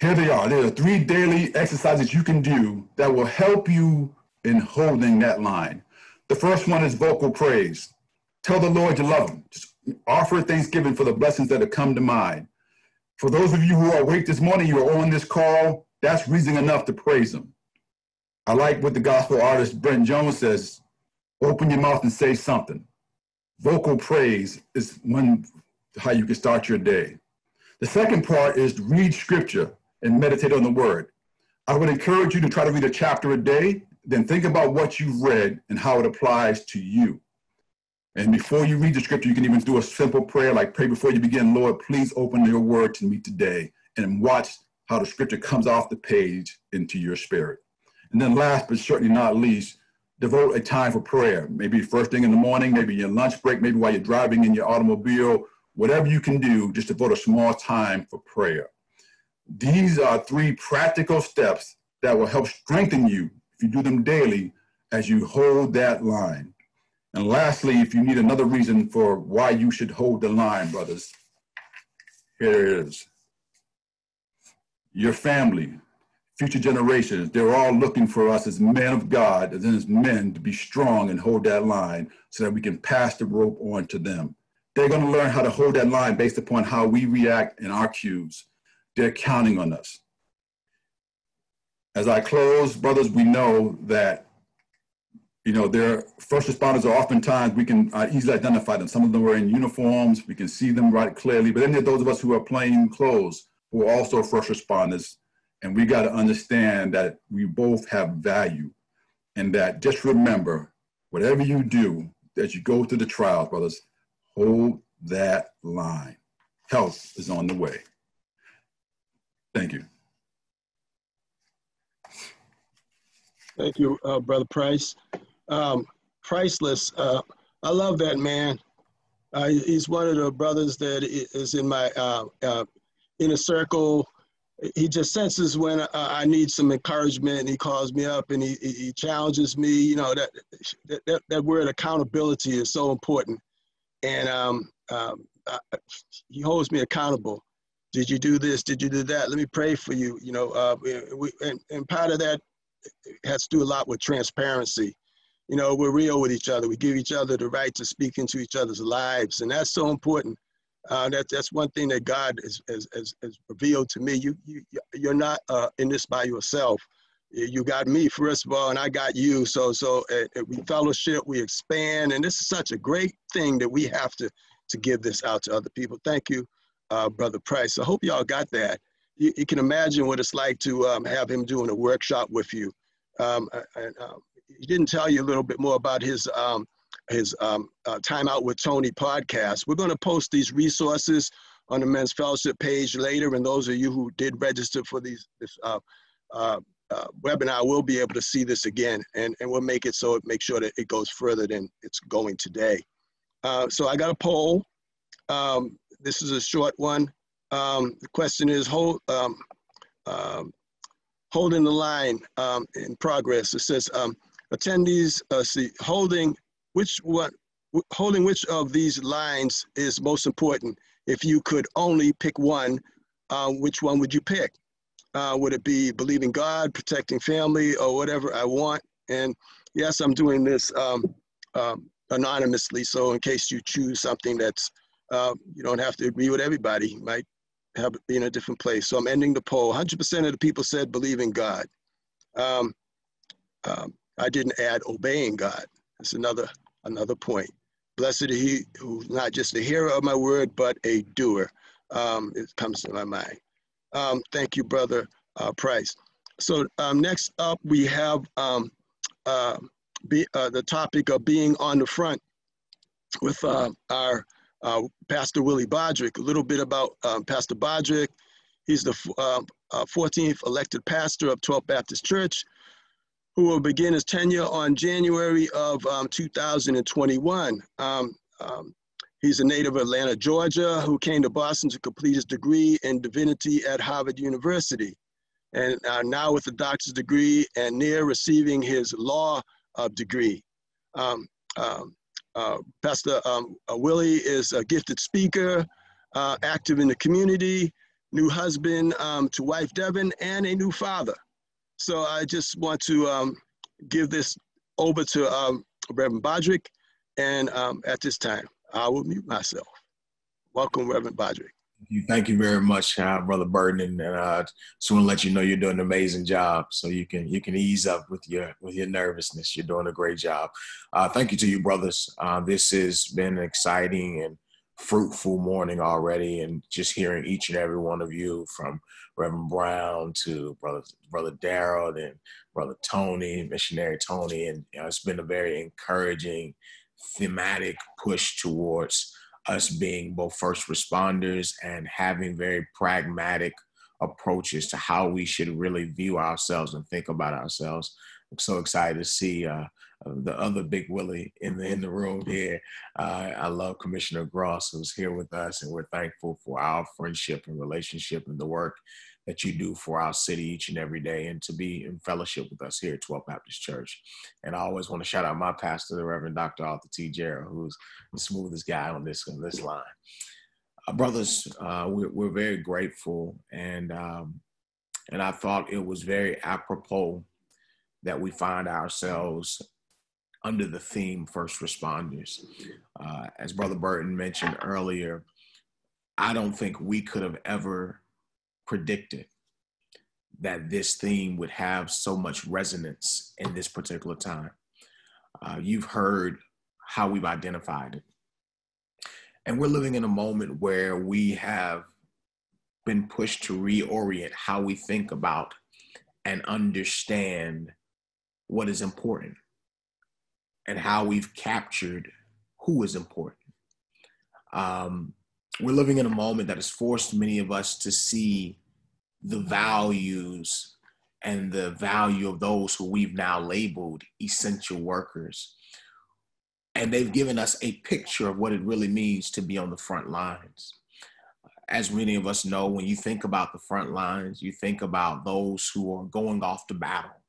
Here they are. There are three daily exercises you can do that will help you in holding that line. The first one is vocal praise. Tell the Lord you love him. Just offer thanksgiving for the blessings that have come to mind. For those of you who are awake this morning, you are on this call, that's reason enough to praise him. I like what the gospel artist Brent Jones says, open your mouth and say something. Vocal praise is one how you can start your day. The second part is to read scripture and meditate on the word. I would encourage you to try to read a chapter a day, then think about what you've read and how it applies to you. And before you read the scripture, you can even do a simple prayer, like pray before you begin, Lord, please open your word to me today, and watch how the scripture comes off the page into your spirit. And then last, but certainly not least, devote a time for prayer. Maybe first thing in the morning, maybe your lunch break, maybe while you're driving in your automobile, whatever you can do, just devote a small time for prayer. These are three practical steps that will help strengthen you if you do them daily as you hold that line. And lastly, if you need another reason for why you should hold the line, brothers, here it is. Your family, future generations, they're all looking for us as men of God, as men, to be strong and hold that line so that we can pass the rope on to them. They're going to learn how to hold that line based upon how we react in our cues. They're counting on us. As I close, brothers, we know that, you know, their first responders are oftentimes, we can easily identify them. Some of them are in uniforms, we can see them right clearly, but then there are those of us who are plain clothes who are also first responders. And we got to understand that we both have value, and that just remember, whatever you do, as you go through the trials, brothers, hold that line. Help is on the way. Thank you. Thank you, uh, Brother Price. Um, priceless. Uh, I love that man. Uh, he's one of the brothers that is in my uh, uh, inner circle. He just senses when I, I need some encouragement, and he calls me up and he, he challenges me. You know, that, that, that word accountability is so important. And um, um, I, he holds me accountable. Did you do this? Did you do that? Let me pray for you. You know, uh, we, and, and part of that has to do a lot with transparency. You know, we're real with each other. We give each other the right to speak into each other's lives. And that's so important. Uh, that, that's one thing that God has, has, has revealed to me. You, you, you're not uh, in this by yourself. You got me, first of all, and I got you. So, so uh, we fellowship, we expand. And this is such a great thing that we have to, to give this out to other people. Thank you, uh, Brother Price. I hope y'all got that. You, you can imagine what it's like to um, have him doing a workshop with you. Um, and, um, he didn't tell you a little bit more about his um, his um, uh, Time Out with Tony podcast. We're going to post these resources on the Men's Fellowship page later, and those of you who did register for these, this uh, uh, uh, webinar will be able to see this again, and, and we'll make it so it make sure that it goes further than it's going today. Uh, so I got a poll. Um, this is a short one. Um, the question is, hold, um, um, holding the line um, in progress. It says, um, attendees uh, see holding which what holding which of these lines is most important. If you could only pick one, uh, which one would you pick? Uh, would it be believing God, protecting family, or whatever I want? And yes, I'm doing this um, um, anonymously, so in case you choose something that's uh, you don't have to agree with everybody. You might have be in a different place. So I'm ending the poll. one hundred percent of the people said believing God. Um, um, I didn't add obeying God. That's another another point. Blessed is he who's not just a hearer of my word, but a doer. Um, it comes to my mind. Um, thank you, Brother uh, Price. So um, next up, we have um, uh, be, uh, the topic of being on the front with uh, our uh, Pastor Willie Bodrick. A little bit about um, Pastor Bodrick. He's the uh, uh, fourteenth elected pastor of Twelfth Baptist Church, who will begin his tenure on January of um, two thousand twenty-one. Um, um, he's a native of Atlanta, Georgia, who came to Boston to complete his degree in divinity at Harvard University. And uh, now with a doctor's degree and near receiving his law uh, degree. Um, um, uh, Pastor um, uh, Willie is a gifted speaker, uh, active in the community, new husband um, to wife Devin, and a new father. So I just want to um, give this over to um, Reverend Bodrick, and um, at this time, I will mute myself. Welcome, Reverend Bodrick. Thank you, thank you very much, uh, Brother Burton, and I uh, just want to let you know you're doing an amazing job. So you can you can ease up with your with your nervousness. You're doing a great job. Uh, thank you to you, brothers. Uh, this has been an exciting and fruitful morning already, and just hearing each and every one of you, from Reverend Brown to Brother Brother Darryl and Brother Tony, Missionary Tony, and you know, it's been a very encouraging thematic push towards us being both first responders and having very pragmatic approaches to how we should really view ourselves and think about ourselves. I'm so excited to see uh, the other Big Willie in the, in the room here. Uh, I love Commissioner Gross, who's here with us, and we're thankful for our friendship and relationship and the work that you do for our city each and every day, and to be in fellowship with us here at Twelfth Baptist Church. And I always want to shout out my pastor, the Reverend Doctor Arthur T. Gerald, who's the smoothest guy on this, on this line. Uh, brothers, uh, we're, we're very grateful, and, um, and I thought it was very apropos that we find ourselves under the theme first responders. Uh, as Brother Burton mentioned earlier, I don't think we could have ever predicted that this theme would have so much resonance in this particular time. Uh, you've heard how we've identified it. And we're living in a moment where we have been pushed to reorient how we think about and understand what is important, and how we've captured who is important. Um, we're living in a moment that has forced many of us to see the values and the value of those who we've now labeled essential workers, And they've given us a picture of what it really means to be on the front lines. As many of us know, when you think about the front lines, you think about those who are going off to battle,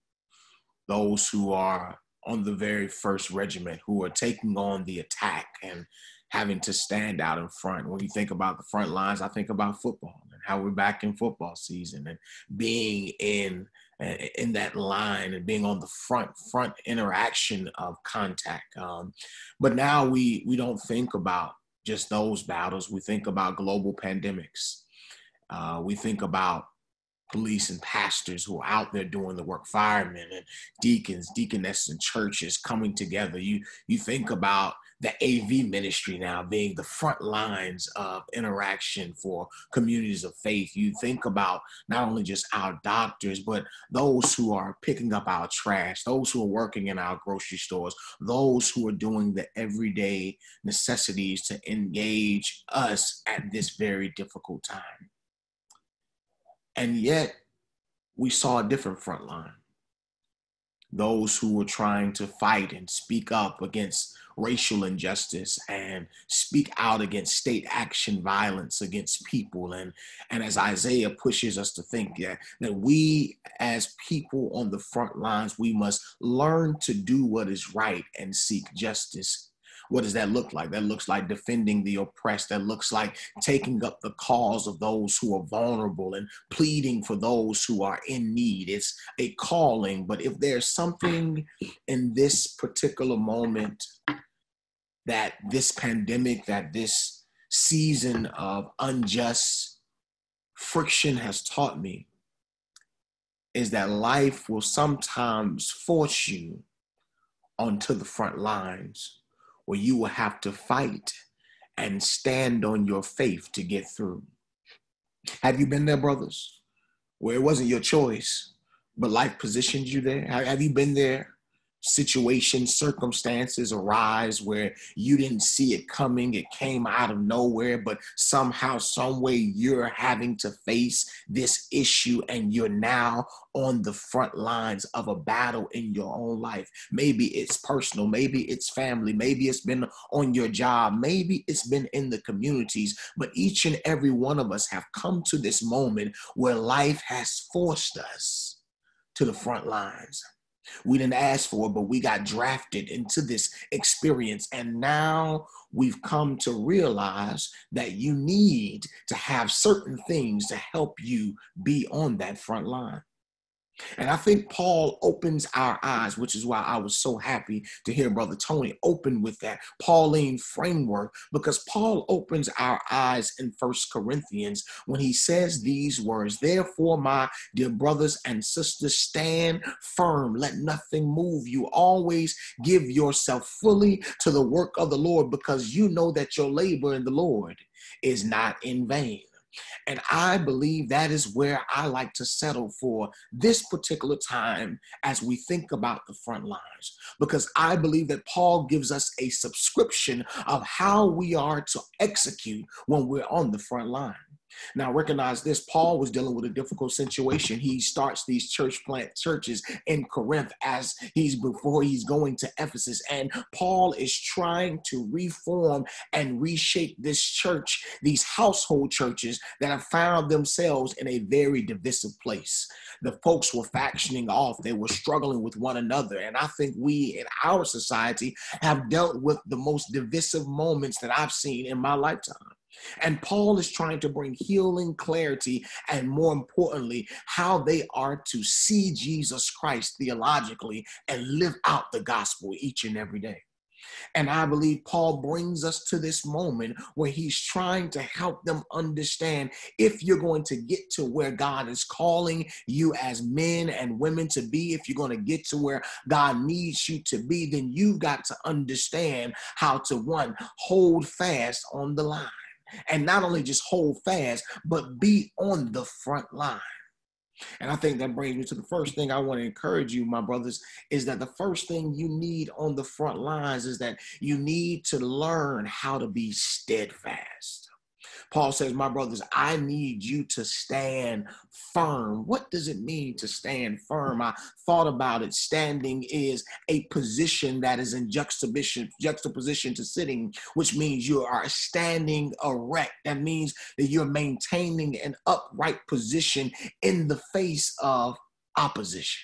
those who are on the very first regiment, who are taking on the attack and having to stand out in front. When you think about the front lines, I think about football and how we're back in football season and being in, in that line and being on the front, front interaction of contact. Um, but now we, we don't think about just those battles. We think about global pandemics. Uh, we think about police and pastors who are out there doing the work, firemen and deacons, deaconesses and churches coming together. You, you think about the A V ministry now being the front lines of interaction for communities of faith. You think about not only just our doctors, but those who are picking up our trash, those who are working in our grocery stores, those who are doing the everyday necessities to engage us at this very difficult time. And yet we saw a different front line. Those who were trying to fight and speak up against racial injustice and speak out against state action violence against people. And, and as Isaiah pushes us to think that, that we as people on the front lines, we must learn to do what is right and seek justice. What does that look like? That looks like defending the oppressed. That looks like taking up the cause of those who are vulnerable and pleading for those who are in need. It's a calling, but if there's something in this particular moment that this pandemic, that this season of unjust friction has taught me, is that life will sometimes force you onto the front lines, where you will have to fight and stand on your faith to get through. Have you been there, brothers, where it wasn't your choice, but life positioned you there? Have you been there? Situations, circumstances arise where you didn't see it coming. It came out of nowhere, but somehow, some way you're having to face this issue and you're now on the front lines of a battle in your own life. Maybe it's personal, maybe it's family, maybe it's been on your job, maybe it's been in the communities, but each and every one of us have come to this moment where life has forced us to the front lines. We didn't ask for it, but we got drafted into this experience. And now we've come to realize that you need to have certain things to help you be on that front line. And I think Paul opens our eyes, which is why I was so happy to hear Brother Tony open with that Pauline framework, because Paul opens our eyes in First Corinthians when he says these words, "Therefore, my dear brothers and sisters, stand firm. Let nothing move you. Always give yourself fully to the work of the Lord, because you know that your labor in the Lord is not in vain." And I believe that is where I like to settle for this particular time as we think about the front lines, because I believe that Paul gives us a subscription of how we are to execute when we're on the front line. Now, recognize this, Paul was dealing with a difficult situation. He starts these church plant churches in Corinth as he's before he's going to Ephesus. And Paul is trying to reform and reshape this church, these household churches that have found themselves in a very divisive place. The folks were factioning off. They were struggling with one another. And I think we in our society have dealt with the most divisive moments that I've seen in my lifetime. And Paul is trying to bring healing, clarity, and more importantly, how they are to see Jesus Christ theologically and live out the gospel each and every day. And I believe Paul brings us to this moment where he's trying to help them understand, if you're going to get to where God is calling you as men and women to be, if you're going to get to where God needs you to be, then you've got to understand how to, one, hold fast on the line. And not only just hold fast, but be on the front line. And I think that brings me to the first thing I want to encourage you, my brothers, is that the first thing you need on the front lines is that you need to learn how to be steadfast. Paul says, my brothers, I need you to stand firm. What does it mean to stand firm? I thought about it. Standing is a position that is in juxtaposition, juxtaposition to sitting, which means you are standing erect. That means that you're maintaining an upright position in the face of opposition.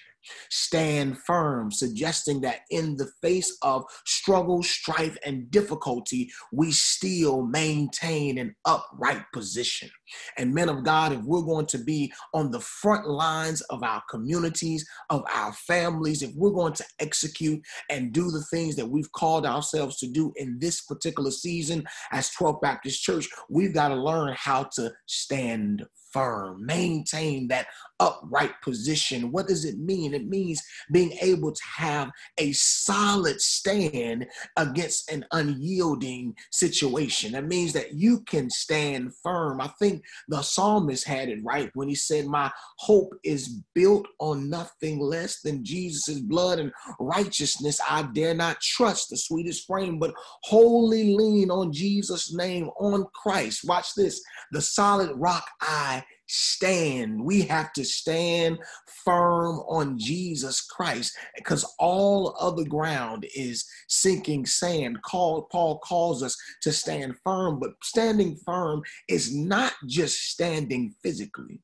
Stand firm, suggesting that in the face of struggle, strife, and difficulty, we still maintain an upright position. And men of God, if we're going to be on the front lines of our communities, of our families, if we're going to execute and do the things that we've called ourselves to do in this particular season as Twelfth Baptist Church, we've got to learn how to stand firm, maintain that upright position. What does it mean? It means being able to have a solid stand against an unyielding situation. That means that you can stand firm. I think the psalmist had it right when he said, my hope is built on nothing less than Jesus' blood and righteousness. I dare not trust the sweetest frame, but wholly lean on Jesus' name, on Christ. Watch this. The solid rock I stand. We have to stand firm on Jesus Christ, because all other ground is sinking sand. Paul calls us to stand firm, but standing firm is not just standing physically.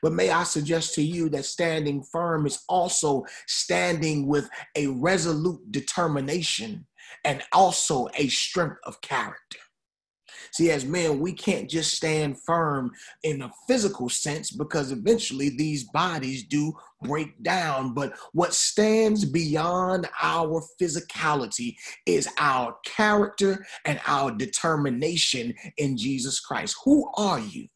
But may I suggest to you that standing firm is also standing with a resolute determination and also a strength of character. See, as men, we can't just stand firm in a physical sense, because eventually these bodies do break down. But what stands beyond our physicality is our character and our determination in Jesus Christ. Who are you?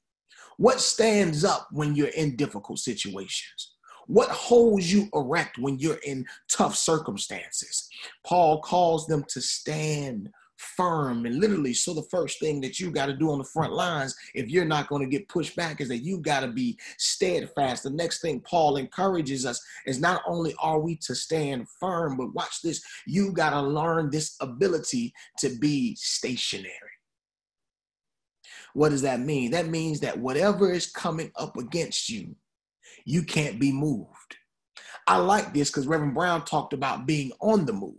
What stands up when you're in difficult situations? What holds you erect when you're in tough circumstances? Paul calls them to stand firm, and literally, so the first thing that you got to do on the front lines, if you're not going to get pushed back, is that you got to be steadfast. The next thing Paul encourages us is not only are we to stand firm, but watch this, you got to learn this ability to be stationary. What does that mean? That means that whatever is coming up against you, you can't be moved. I like this because Reverend Brown talked about being on the move.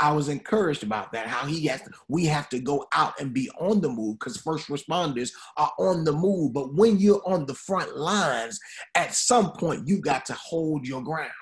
I was encouraged about that, how he has to, we have to go out and be on the move, because first responders are on the move. But when you're on the front lines, at some point, you got to hold your ground.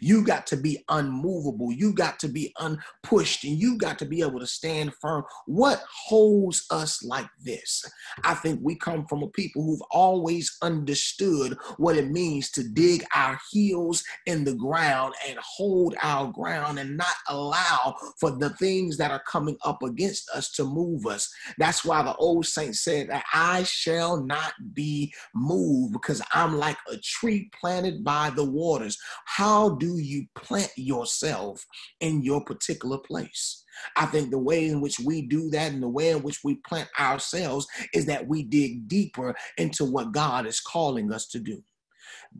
You got to be unmovable. You got to be unpushed, and you got to be able to stand firm. What holds us like this? I think we come from a people who've always understood what it means to dig our heels in the ground and hold our ground and not allow for the things that are coming up against us to move us. That's why the old saint said that I shall not be moved, because I'm like a tree planted by the waters. How do you plant yourself in your particular place? I think the way in which we do that and the way in which we plant ourselves is that we dig deeper into what God is calling us to do.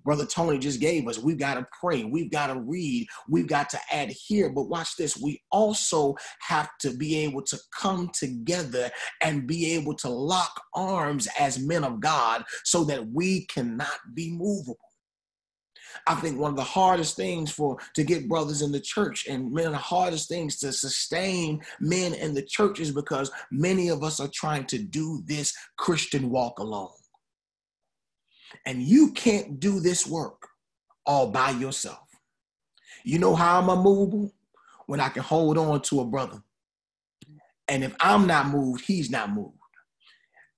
Brother Tony just gave us, we've got to pray, we've got to read, we've got to adhere. But watch this, we also have to be able to come together and be able to lock arms as men of God so that we cannot be movable. I think one of the hardest things for to get brothers in the church, and one of the hardest things to sustain men in the church, is because many of us are trying to do this Christian walk alone. And you can't do this work all by yourself. You know how I'm unmovable? When I can hold on to a brother. And if I'm not moved, he's not moved.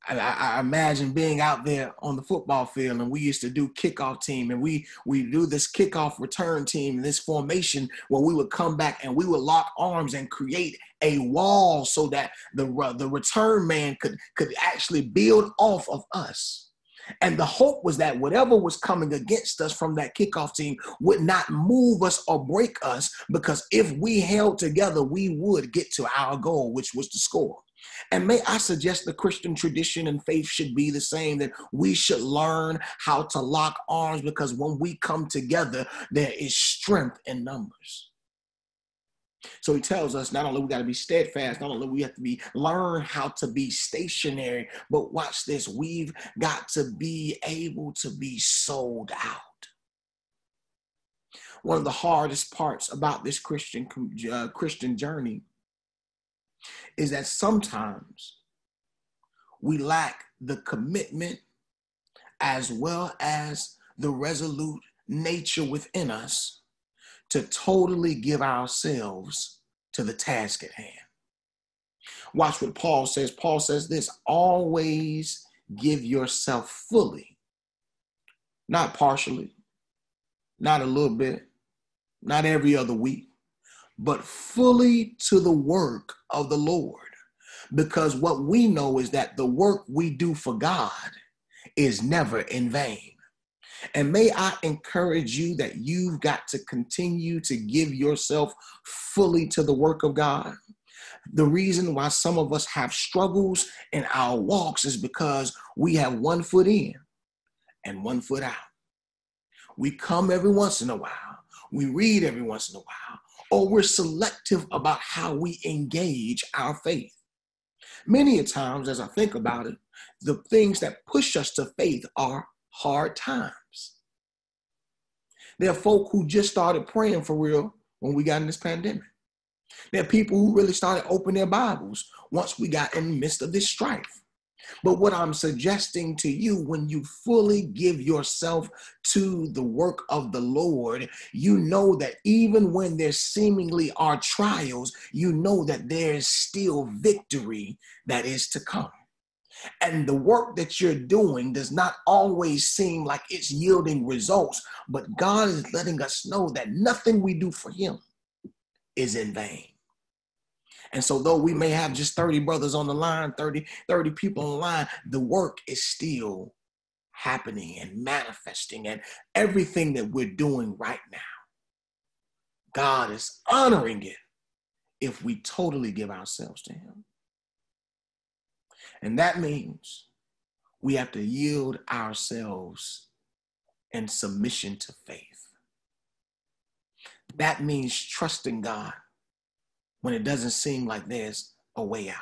I, I imagine being out there on the football field, and we used to do kickoff team, and we we do this kickoff return team, this formation where we would come back and we would lock arms and create a wall so that the the return man could could actually build off of us. And the hope was that whatever was coming against us from that kickoff team would not move us or break us, because if we held together, we would get to our goal, which was to score. And may I suggest the Christian tradition and faith should be the same, that we should learn how to lock arms, because when we come together, there is strength in numbers. So he tells us not only we got to be steadfast, not only we have to be learn how to be stationary, but watch this, we've got to be able to be sold out. One of the hardest parts about this Christian uh, Christian journey is that sometimes we lack the commitment as well as the resolute nature within us to totally give ourselves to the task at hand. Watch what Paul says. Paul says this, always give yourself fully, not partially, not a little bit, not every other week, but fully to the work of the Lord. Because what we know is that the work we do for God is never in vain. And may I encourage you that you've got to continue to give yourself fully to the work of God. The reason why some of us have struggles in our walks is because we have one foot in and one foot out. We come every once in a while. We read every once in a while. Or we're selective about how we engage our faith. Many a times, as I think about it, the things that push us to faith are hard times. There are folk who just started praying for real when we got in this pandemic. There are people who really started opening their Bibles once we got in the midst of this strife. But what I'm suggesting to you, when you fully give yourself to the work of the Lord, you know that even when there seemingly are trials, you know that there is still victory that is to come. And the work that you're doing does not always seem like it's yielding results, but God is letting us know that nothing we do for him is in vain. And so though we may have just thirty brothers on the line, thirty, thirty people on the line, the work is still happening and manifesting, and everything that we're doing right now, God is honoring it if we totally give ourselves to him. And that means we have to yield ourselves in submission to faith. That means trusting God when it doesn't seem like there's a way out.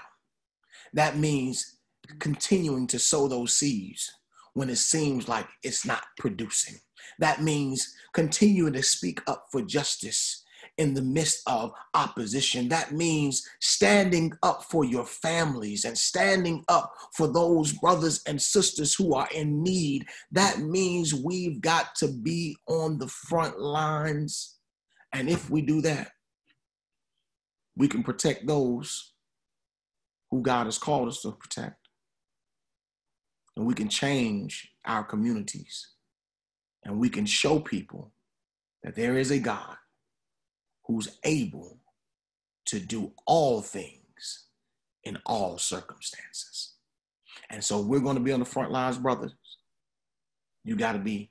That means continuing to sow those seeds when it seems like it's not producing. That means continuing to speak up for justice in the midst of opposition. That means standing up for your families and standing up for those brothers and sisters who are in need. That means we've got to be on the front lines. And if we do that, we can protect those who God has called us to protect. And we can change our communities. And we can show people that there is a God who's able to do all things in all circumstances. And so we're going to be on the front lines, brothers. You got to be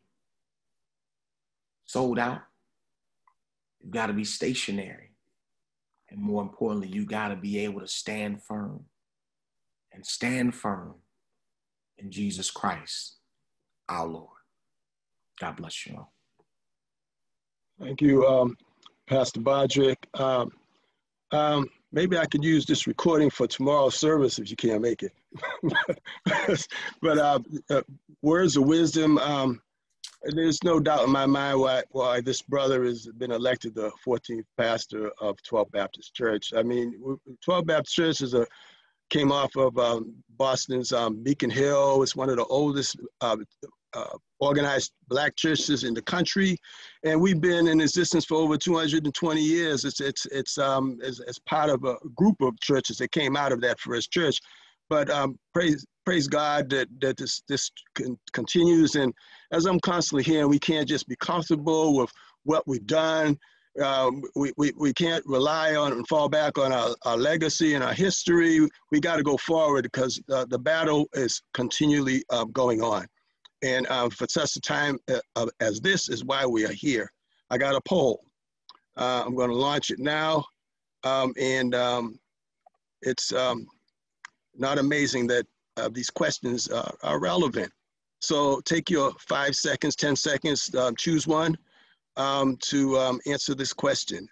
sold out. You got to be stationary. And more importantly, you got to be able to stand firm and stand firm in Jesus Christ, our Lord. God bless you all. Thank you. Um Pastor Bodrick, um, um, maybe I could use this recording for tomorrow's service if you can't make it. But uh, uh, words of wisdom, um, there's no doubt in my mind why, why this brother has been elected the fourteenth pastor of Twelfth Baptist Church. I mean, Twelfth Baptist Church is a, came off of um, Boston's um, Beacon Hill. It's one of the oldest uh, Uh, organized black churches in the country, and we've been in existence for over two hundred twenty years. It's it's it's um as as part of a group of churches that came out of that first church, but um praise praise God that that this this con continues. And as I'm constantly hearing, we can't just be comfortable with what we've done. Um, we, we, we can't rely on and fall back on our, our legacy and our history. We got to go forward because uh, the battle is continually uh, going on. And um, for such a time uh, as this is why we are here. I got a poll. Uh, I'm going to launch it now. Um, and um, it's um, not amazing that uh, these questions uh, are relevant. So take your five seconds, ten seconds, um, choose one um, to um, answer this question.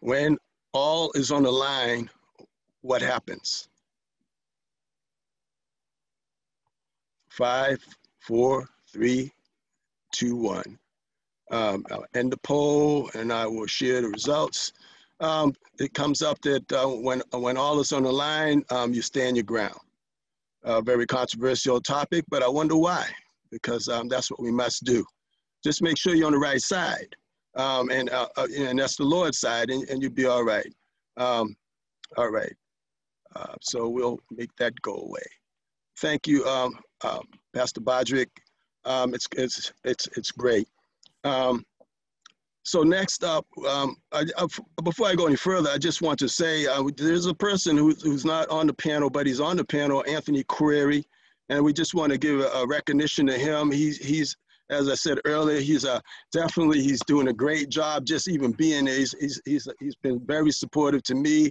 When all is on the line, what happens? Five, four, three, two, one. Um, I'll end the poll and I will share the results. Um, it comes up that uh, when, when all is on the line, um, you stand your ground. A very controversial topic, but I wonder why, because um, that's what we must do. Just make sure you're on the right side. Um, and, uh, and that's the Lord's side, and, and you'll be all right. Um, all right. Uh, so we'll make that go away. Thank you, um, uh, Pastor Bodrick. Um, it's, it's, it's, it's great. Um, so next up, um, I, I, before I go any further, I just want to say uh, there's a person who, who's not on the panel, but he's on the panel, Anthony Quarry, and we just want to give a, a recognition to him. He's, he's as I said earlier, he's a, definitely he's doing a great job just even being there. He's, he's, he's, he's been very supportive to me,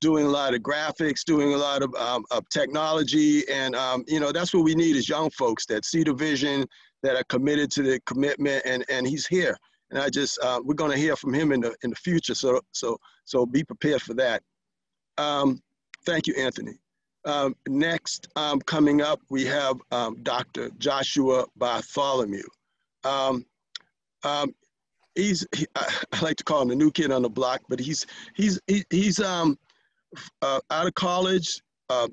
doing a lot of graphics, doing a lot of, um, of technology. And, um, you know, that's what we need is young folks that see the vision, that are committed to the commitment, and, and he's here. And I just, uh, we're gonna hear from him in the, in the future, so, so, so be prepared for that. Um, thank you, Anthony. Um, next, um, coming up, we have um, Doctor Joshua Bartholomew. Um, um, he's, he, I, I like to call him the new kid on the block, but he's, he's, he, he's um, uh, out of college, uh,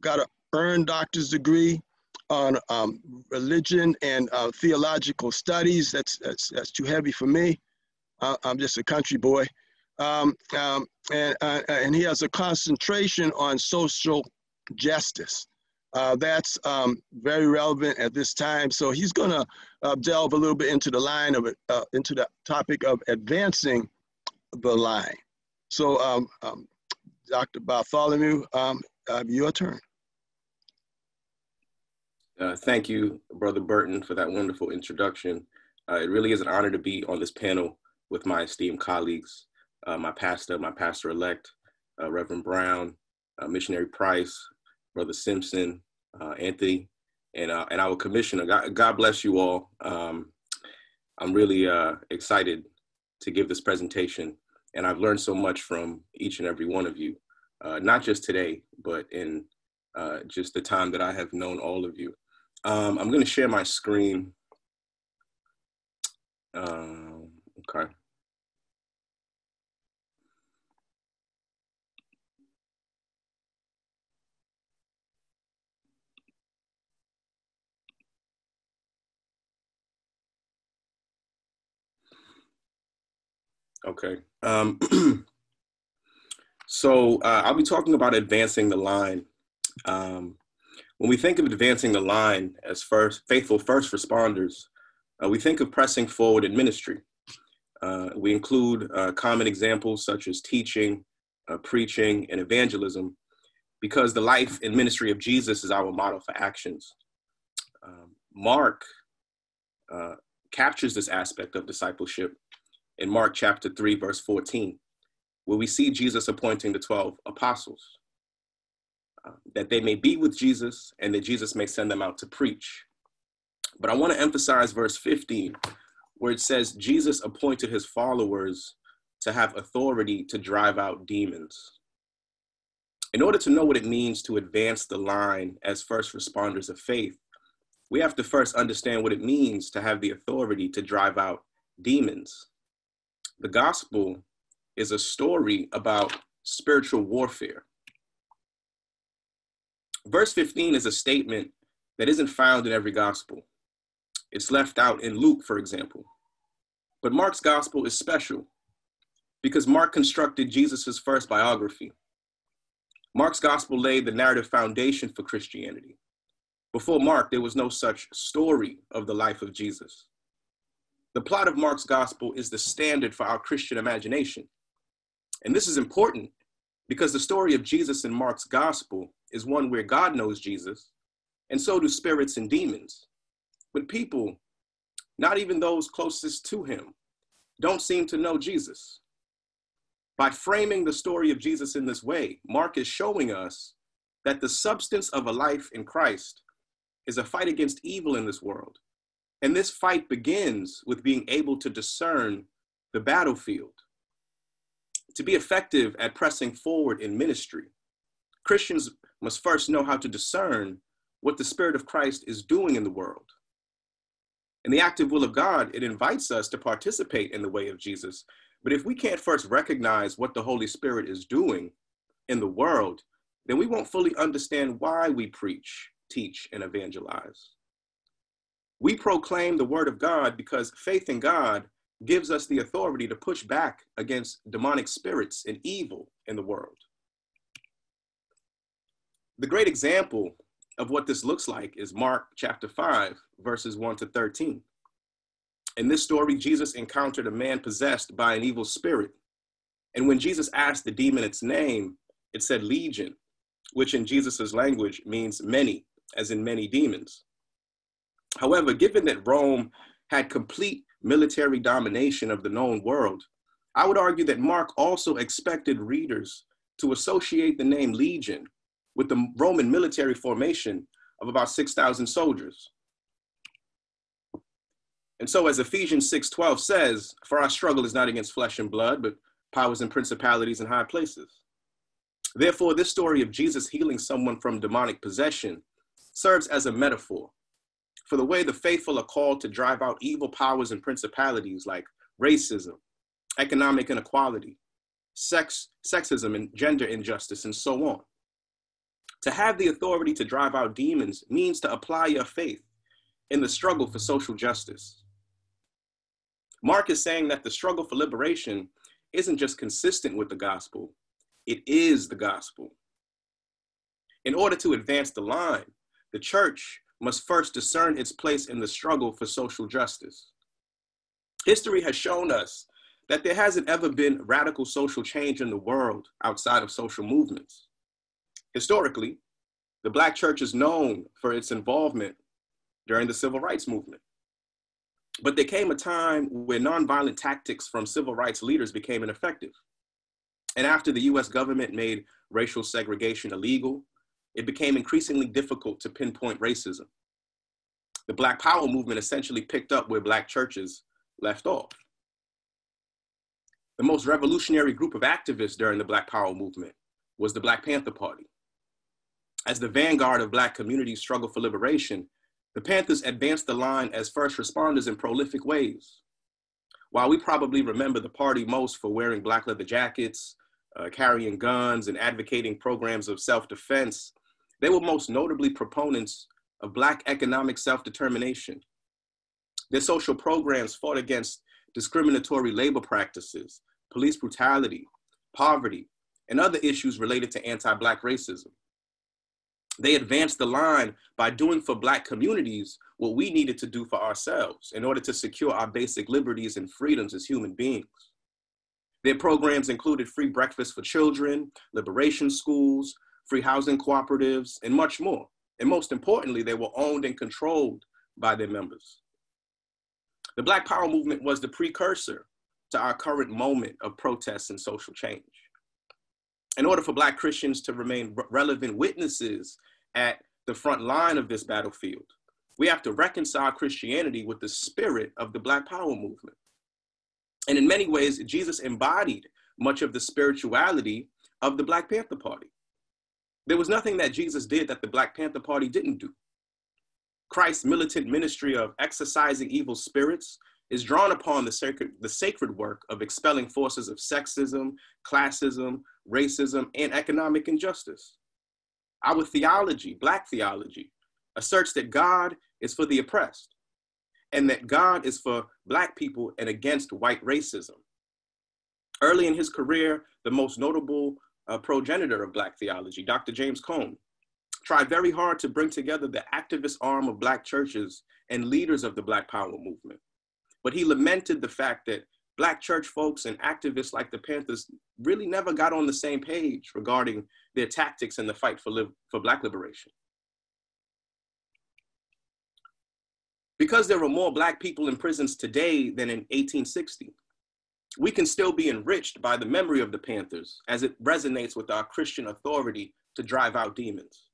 got an earned doctor's degree on um, religion and uh, theological studies. That's, that's, that's too heavy for me. I, I'm just a country boy. Um, um, and, uh, and he has a concentration on social justice. Uh, that's um, very relevant at this time. So he's going to uh, delve a little bit into the line of uh, into the topic of advancing the line. So, um, um, Doctor Bartholomew, um, uh, your turn. Uh, thank you, Brother Burton, for that wonderful introduction. Uh, it really is an honor to be on this panel with my esteemed colleagues, uh, my pastor, my pastor-elect, uh, Reverend Brown, uh, Missionary Price, Brother Simpson, uh, Anthony, and, uh, and our commissioner. God, God bless you all. Um, I'm really uh, excited to give this presentation, and I've learned so much from each and every one of you, uh, not just today, but in uh, just the time that I have known all of you. Um, I'm going to share my screen. Um, okay. Okay, um, so uh, I'll be talking about advancing the line. Um, when we think of advancing the line as first, faithful first responders, uh, we think of pressing forward in ministry. Uh, we include uh, common examples such as teaching, uh, preaching, and evangelism, because the life and ministry of Jesus is our model for actions. Um, Mark uh, captures this aspect of discipleship in Mark chapter three, verse fourteen, where we see Jesus appointing the twelve apostles, uh, that they may be with Jesus and that Jesus may send them out to preach. But I want to emphasize verse fifteen, where it says, Jesus appointed his followers to have authority to drive out demons. In order to know what it means to advance the line as first responders of faith, we have to first understand what it means to have the authority to drive out demons. The gospel is a story about spiritual warfare. Verse fifteen is a statement that isn't found in every gospel. It's left out in Luke, for example. But Mark's gospel is special because Mark constructed Jesus's first biography. Mark's gospel laid the narrative foundation for Christianity. Before Mark, there was no such story of the life of Jesus. The plot of Mark's gospel is the standard for our Christian imagination. And this is important because the story of Jesus in Mark's gospel is one where God knows Jesus, and so do spirits and demons. But people, not even those closest to him, don't seem to know Jesus. By framing the story of Jesus in this way, Mark is showing us that the substance of a life in Christ is a fight against evil in this world. And this fight begins with being able to discern the battlefield. to be effective at pressing forward in ministry, Christians must first know how to discern what the Spirit of Christ is doing in the world. In the active will of God, it invites us to participate in the way of Jesus. But if we can't first recognize what the Holy Spirit is doing in the world, then we won't fully understand why we preach, teach, and evangelize. We proclaim the word of God because faith in God gives us the authority to push back against demonic spirits and evil in the world. The great example of what this looks like is Mark chapter five, verses one to thirteen. In this story, Jesus encountered a man possessed by an evil spirit. And when Jesus asked the demon its name, it said legion, which in Jesus's language means many, as in many demons. However, given that Rome had complete military domination of the known world, I would argue that Mark also expected readers to associate the name legion with the Roman military formation of about six thousand soldiers. And so as Ephesians six twelve says, for our struggle is not against flesh and blood, but powers and principalities in high places. Therefore, this story of Jesus healing someone from demonic possession serves as a metaphor for the way the faithful are called to drive out evil powers and principalities like racism, economic inequality, sex, sexism and gender injustice, and so on. To have the authority to drive out demons means to apply your faith in the struggle for social justice. Mark is saying that the struggle for liberation isn't just consistent with the gospel, it is the gospel. In order to advance the line, the church must first discern its place in the struggle for social justice. History has shown us that there hasn't ever been radical social change in the world outside of social movements. Historically, the Black church is known for its involvement during the civil rights movement. But there came a time where nonviolent tactics from civil rights leaders became ineffective. And after the U S government made racial segregation illegal, it became increasingly difficult to pinpoint racism. The Black Power movement essentially picked up where Black churches left off. The most revolutionary group of activists during the Black Power movement was the Black Panther Party. As the vanguard of Black communities' struggle for liberation, the Panthers advanced the line as first responders in prolific ways. While we probably remember the party most for wearing black leather jackets, uh, carrying guns, and advocating programs of self-defense, they were most notably proponents of Black economic self-determination. Their social programs fought against discriminatory labor practices, police brutality, poverty, and other issues related to anti-Black racism. They advanced the line by doing for Black communities what we needed to do for ourselves in order to secure our basic liberties and freedoms as human beings. Their programs included free breakfast for children, liberation schools, free housing cooperatives, and much more. And most importantly, they were owned and controlled by their members. The Black Power movement was the precursor to our current moment of protests and social change. In order for Black Christians to remain relevant witnesses at the front line of this battlefield, we have to reconcile Christianity with the spirit of the Black Power movement. And in many ways, Jesus embodied much of the spirituality of the Black Panther Party. There was nothing that Jesus did that the Black Panther Party didn't do. Christ's militant ministry of exorcising evil spirits is drawn upon the sacred, the sacred work of expelling forces of sexism, classism, racism, and economic injustice. Our theology, Black theology, asserts that God is for the oppressed and that God is for Black people and against white racism. Early in his career, the most notable uh, progenitor of Black theology, Doctor James Cone, tried very hard to bring together the activist arm of Black churches and leaders of the Black Power movement. But he lamented the fact that Black church folks and activists like the Panthers really never got on the same page regarding their tactics in the fight for, lib for Black liberation. Because there are more Black people in prisons today than in eighteen sixty, we can still be enriched by the memory of the Panthers as it resonates with our Christian authority to drive out demons.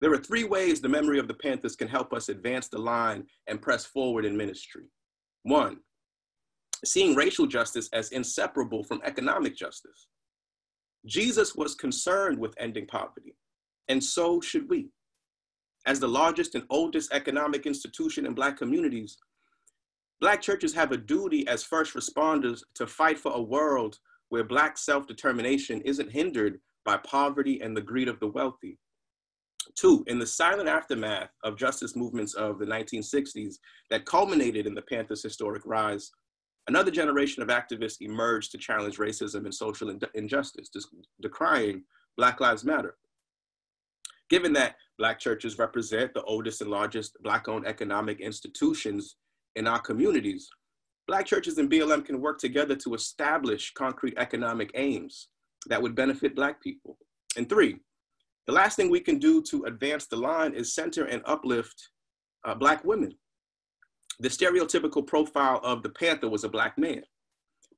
There are three ways the memory of the Panthers can help us advance the line and press forward in ministry. One, seeing racial justice as inseparable from economic justice. Jesus was concerned with ending poverty, and so should we. As the largest and oldest economic institution in Black communities, Black churches have a duty as first responders to fight for a world where Black self-determination isn't hindered by poverty and the greed of the wealthy. Two, in the silent aftermath of justice movements of the nineteen sixties that culminated in the Panther's historic rise, another generation of activists emerged to challenge racism and social in injustice, decrying Black Lives Matter. Given that Black churches represent the oldest and largest Black-owned economic institutions in our communities, Black churches and B L M can work together to establish concrete economic aims that would benefit Black people. And three, the last thing we can do to advance the line is center and uplift uh, Black women. The stereotypical profile of the Panther was a Black man,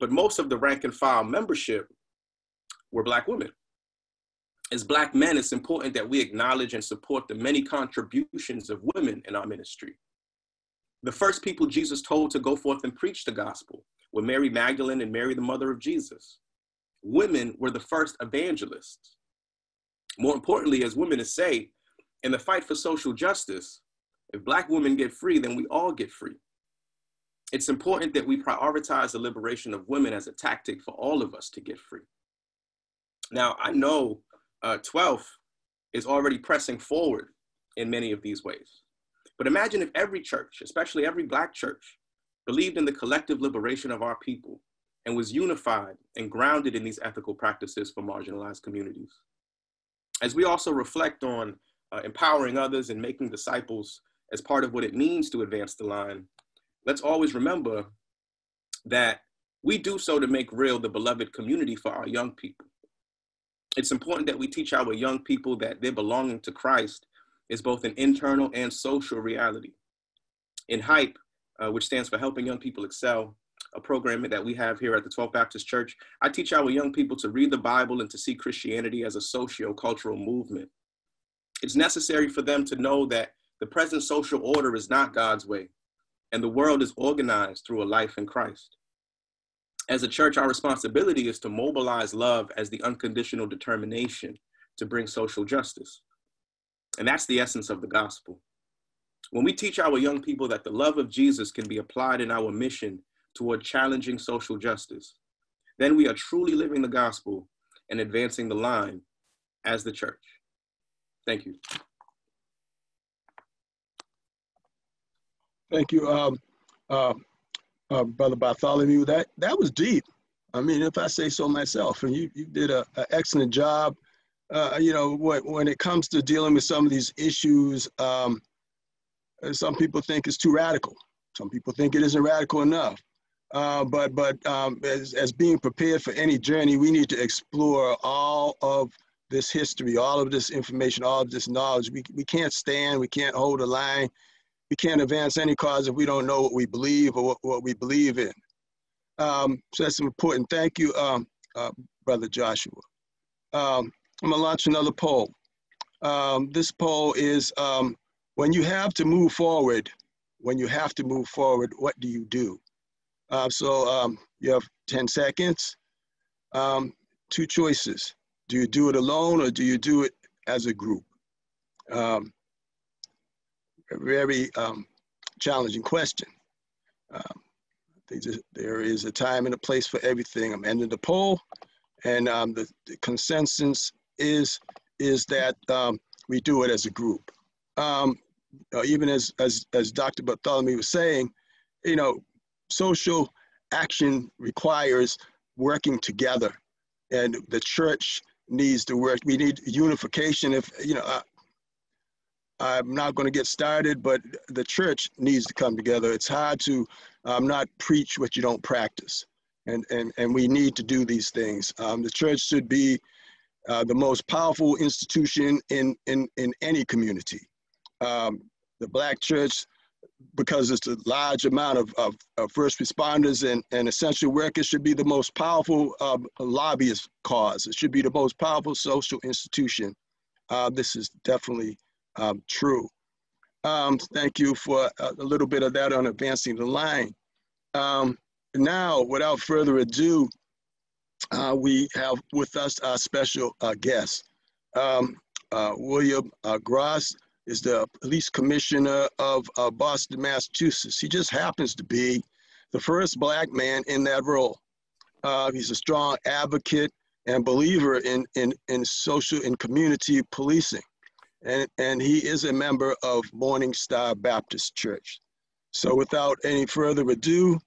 but most of the rank and file membership were Black women. As Black men, it's important that we acknowledge and support the many contributions of women in our ministry. The first people Jesus told to go forth and preach the gospel were Mary Magdalene and Mary, the mother of Jesus. Women were the first evangelists. More importantly, as women is say, in the fight for social justice, if Black women get free, then we all get free. It's important that we prioritize the liberation of women as a tactic for all of us to get free. Now, I know uh, Twelfth is already pressing forward in many of these ways. But imagine if every church, especially every Black church, believed in the collective liberation of our people and was unified and grounded in these ethical practices for marginalized communities. As we also reflect on uh, empowering others and making disciples as part of what it means to advance the line, let's always remember that we do so to make real the beloved community for our young people. It's important that we teach our young people that their belonging to Christ is both an internal and social reality. In HYPE, uh, which stands for Helping Young People Excel, a program that we have here at the Twelfth Baptist Church, I teach our young people to read the Bible and to see Christianity as a socio-cultural movement. It's necessary for them to know that the present social order is not God's way, and the world is organized through a life in Christ. As a church, our responsibility is to mobilize love as the unconditional determination to bring social justice. And that's the essence of the gospel. When we teach our young people that the love of Jesus can be applied in our mission toward challenging social justice, then we are truly living the gospel and advancing the line as the church. Thank you. Thank you, um, uh, uh, Brother Bartholomew. That, that was deep. I mean, if I say so myself, and you, you did an excellent job. Uh, you know, when, when it comes to dealing with some of these issues, um, some people think it's too radical. Some people think it isn't radical enough. Uh, but but um, as, as being prepared for any journey, we need to explore all of this history, all of this information, all of this knowledge. We, we can't stand, we can't hold a line. We can't advance any cause if we don't know what we believe or what, what we believe in. Um, so that's important. Thank you, um, uh, Brother Joshua. Um, I'm gonna launch another poll. Um, this poll is, um, when you have to move forward, when you have to move forward, what do you do? Uh, so um, you have ten seconds, um, two choices. Do you do it alone or do you do it as a group? Um, a very um, challenging question. Um, there is a time and a place for everything. I'm ending the poll, and um, the, the consensus is is that um, we do it as a group. Um, even as, as, as Doctor Bartholomew was saying, you know, social action requires working together, and the church needs to work. We need unification. If, you know, I, I'm not going to get started, but the church needs to come together. It's hard to um, not preach what you don't practice. And, and, and we need to do these things. Um, the church should be Uh, the most powerful institution in, in, in any community. Um, the Black church, because it's a large amount of, of, of first responders and, and essential workers, should be the most powerful uh, lobbyist cause. It should be the most powerful social institution. Uh, this is definitely um, true. Um, thank you for a little bit of that on advancing the line. Um, Now, without further ado, uh, we have with us our special uh, guest. Um, uh, William uh, Gross is the police commissioner of uh, Boston, Massachusetts. He just happens to be the first black man in that role. Uh, he's a strong advocate and believer in, in, in social and community policing. And, and he is a member of Morningstar Baptist Church. So without any further ado,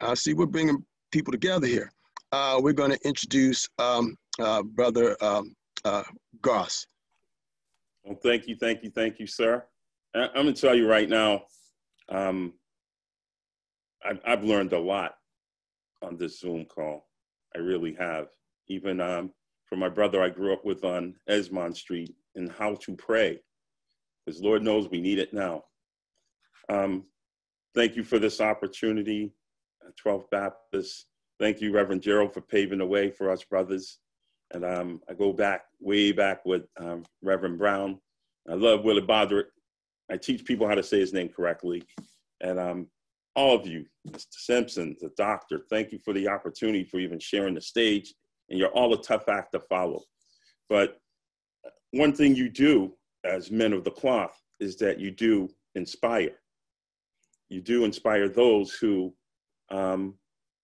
uh, see, we're bringing people together here. Uh, we're going to introduce um, uh, Brother um, uh, Gross. Well, thank you, thank you, thank you, sir. I I'm going to tell you right now, um, I've, I've learned a lot on this Zoom call. I really have. Even um, from my brother I grew up with on Esmond Street, and how to pray, because Lord knows we need it now. Um, thank you for this opportunity, Twelfth Baptist. Thank you, Reverend Gerald, for paving the way for us brothers. And um, I go back, way back with um, Reverend Brown. I love Willie Bodrick. I teach people how to say his name correctly. And um, all of you, Mister Simpson, the doctor, thank you for the opportunity for even sharing the stage. And you're all a tough act to follow. But one thing you do as men of the cloth is that you do inspire. You do inspire those who um,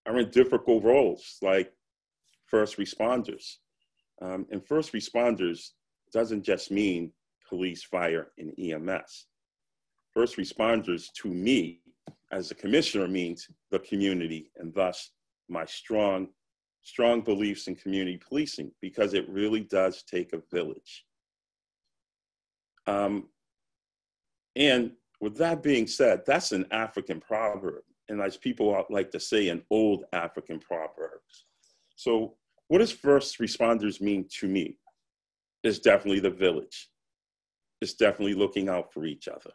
are in difficult roles, like first responders. Um, and first responders doesn't just mean police, fire, and E M S. First responders, to me, as a commissioner, means the community, and thus my strong, strong beliefs in community policing, because it really does take a village. Um, and with that being said, that's an African proverb, and as people like to say, an old African proverb. So what does first responders mean to me? It's definitely the village. It's definitely looking out for each other.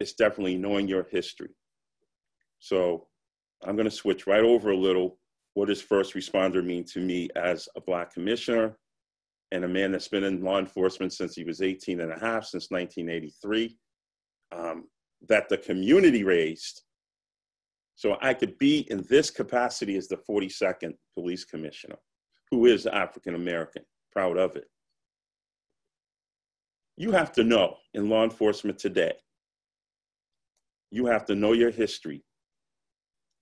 It's definitely knowing your history. So I'm going to switch right over a little. What does first responder mean to me as a black commissioner and a man that's been in law enforcement since he was eighteen and a half, since nineteen eighty-three, um, that the community raised. So I could be in this capacity as the forty-second police commissioner, who is African-American, proud of it. You have to know in law enforcement today, you have to know your history.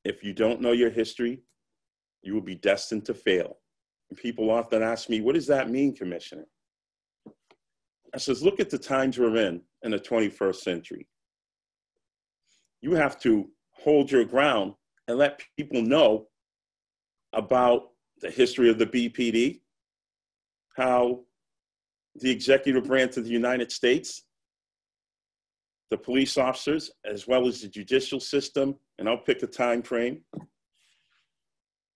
If you don't know your history, you will be destined to fail. And people often ask me, what does that mean, Commissioner? I says, look at the times we're in, in the twenty-first century. You have to hold your ground and let people know about the history of the B P D, how the executive branch of the United States, the police officers, as well as the judicial system, and I'll pick a time frame.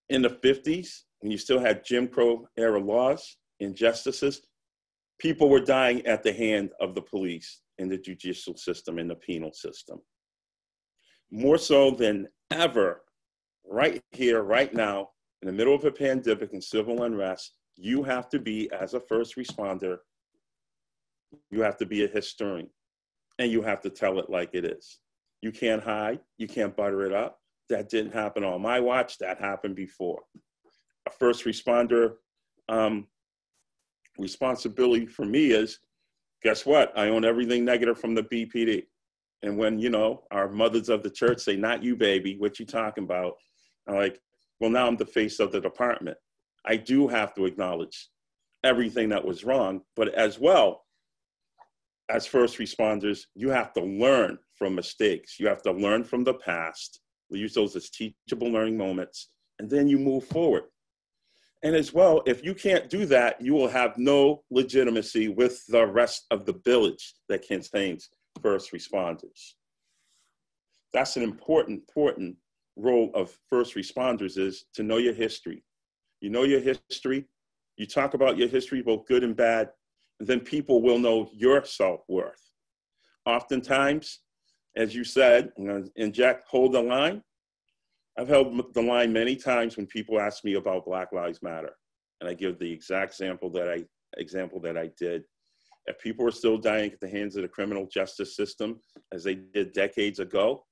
In the fifties, when you still had Jim Crow era laws, injustices, people were dying at the hand of the police and the judicial system and the penal system. More so than ever, right here, right now, in the middle of a pandemic and civil unrest, you have to be, as a first responder, you have to be a historian, and you have to tell it like it is. You can't hide, you can't butter it up. That didn't happen on my watch, that happened before. A first responder um, responsibility for me is, guess what? I own everything negative from the B P D. And when, you know, our mothers of the church say, not you, baby, what you talking about? I'm like, well, now I'm the face of the department. I do have to acknowledge everything that was wrong, but as well, as first responders, you have to learn from mistakes. You have to learn from the past. We use those as teachable learning moments, and then you move forward. And as well, if you can't do that, you will have no legitimacy with the rest of the village that contains first responders. That's an important, important role of first responders, is to know your history. You know your history, you talk about your history, both good and bad, and then people will know your self-worth. Oftentimes, as you said, I'm going to inject, hold the line. I've held the line many times when people ask me about Black Lives Matter, and I give the exact example that I, example that I did. If people are still dying at the hands of the criminal justice system, as they did decades ago,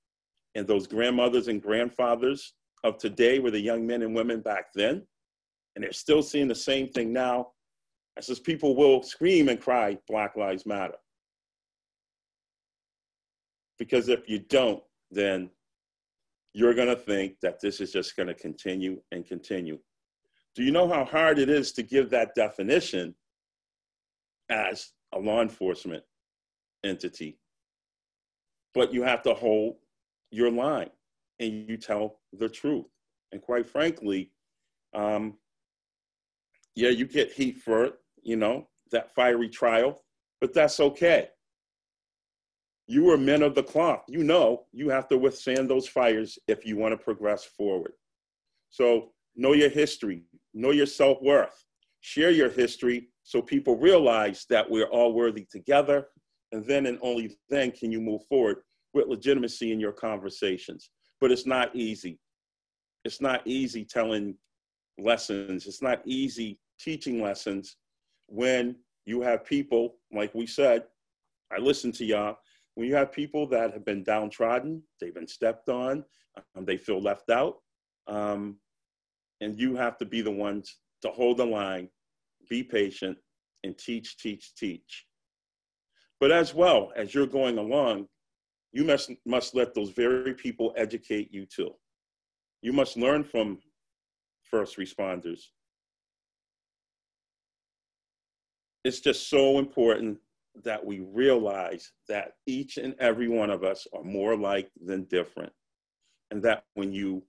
and those grandmothers and grandfathers of today were the young men and women back then, and they're still seeing the same thing now. I says people will scream and cry, Black Lives Matter. Because if you don't, then you're gonna think that this is just gonna continue and continue. Do you know how hard it is to give that definition as a law enforcement entity? But you have to hold your line and you tell the truth. And quite frankly, um, yeah, you get heat for it, you know, that fiery trial, but that's okay. You were men of the cloth. You know you have to withstand those fires if you want to progress forward. So know your history, know your self-worth, share your history so people realize that we're all worthy together, and then and only then can you move forward with legitimacy in your conversations. But it's not easy. It's not easy telling lessons. It's not easy teaching lessons when you have people, like we said, I listen to y'all, when you have people that have been downtrodden, they've been stepped on, um, they feel left out, um, and you have to be the ones to hold the line, be patient, and teach, teach, teach. But as well as you're going along, you must, must let those very people educate you too. You must learn from first responders. It's just so important that we realize that each and every one of us are more alike than different. And that when you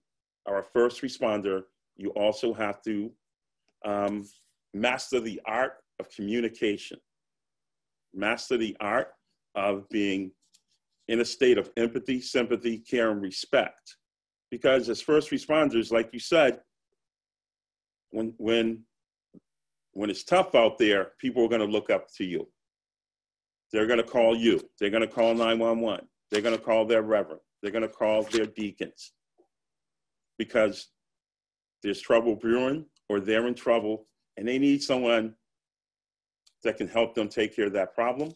are a first responder, you also have to um, master the art of communication, master the art of being in a state of empathy, sympathy, care, and respect. Because as first responders, like you said, when, when, when it's tough out there, people are gonna look up to you. They're going to call you. They're going to call nine one one. They're going to call their reverend. They're going to call their deacons because there's trouble brewing or they're in trouble and they need someone that can help them take care of that problem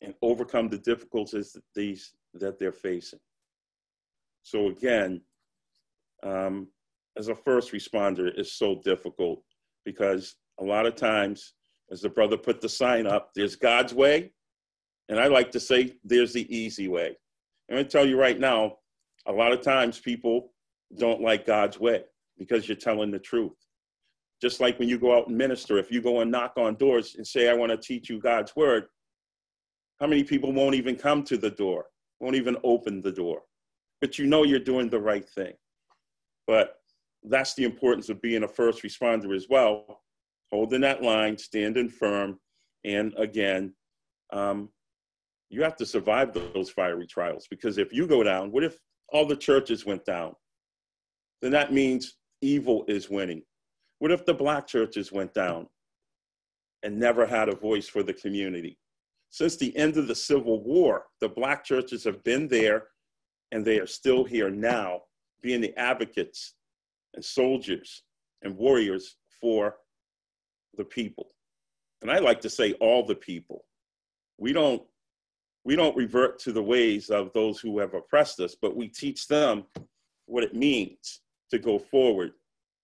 and overcome the difficulties that, these, that they're facing. So again, um, as a first responder, it's so difficult because a lot of times, as the brother put the sign up, there's God's way, and I like to say there's the easy way. I'm going to tell you right now, a lot of times people don't like God's way because you're telling the truth. Just like when you go out and minister, if you go and knock on doors and say, I want to teach you God's word, how many people won't even come to the door, won't even open the door? But you know you're doing the right thing. But that's the importance of being a first responder as well. Holding that line, standing firm, and again, um, you have to survive those fiery trials because if you go down, what if all the churches went down? Then that means evil is winning. What if the black churches went down and never had a voice for the community? Since the end of the Civil War, the black churches have been there and they are still here now, being the advocates and soldiers and warriors for the people. And I like to say all the people. We don't, we don't revert to the ways of those who have oppressed us, but we teach them what it means to go forward.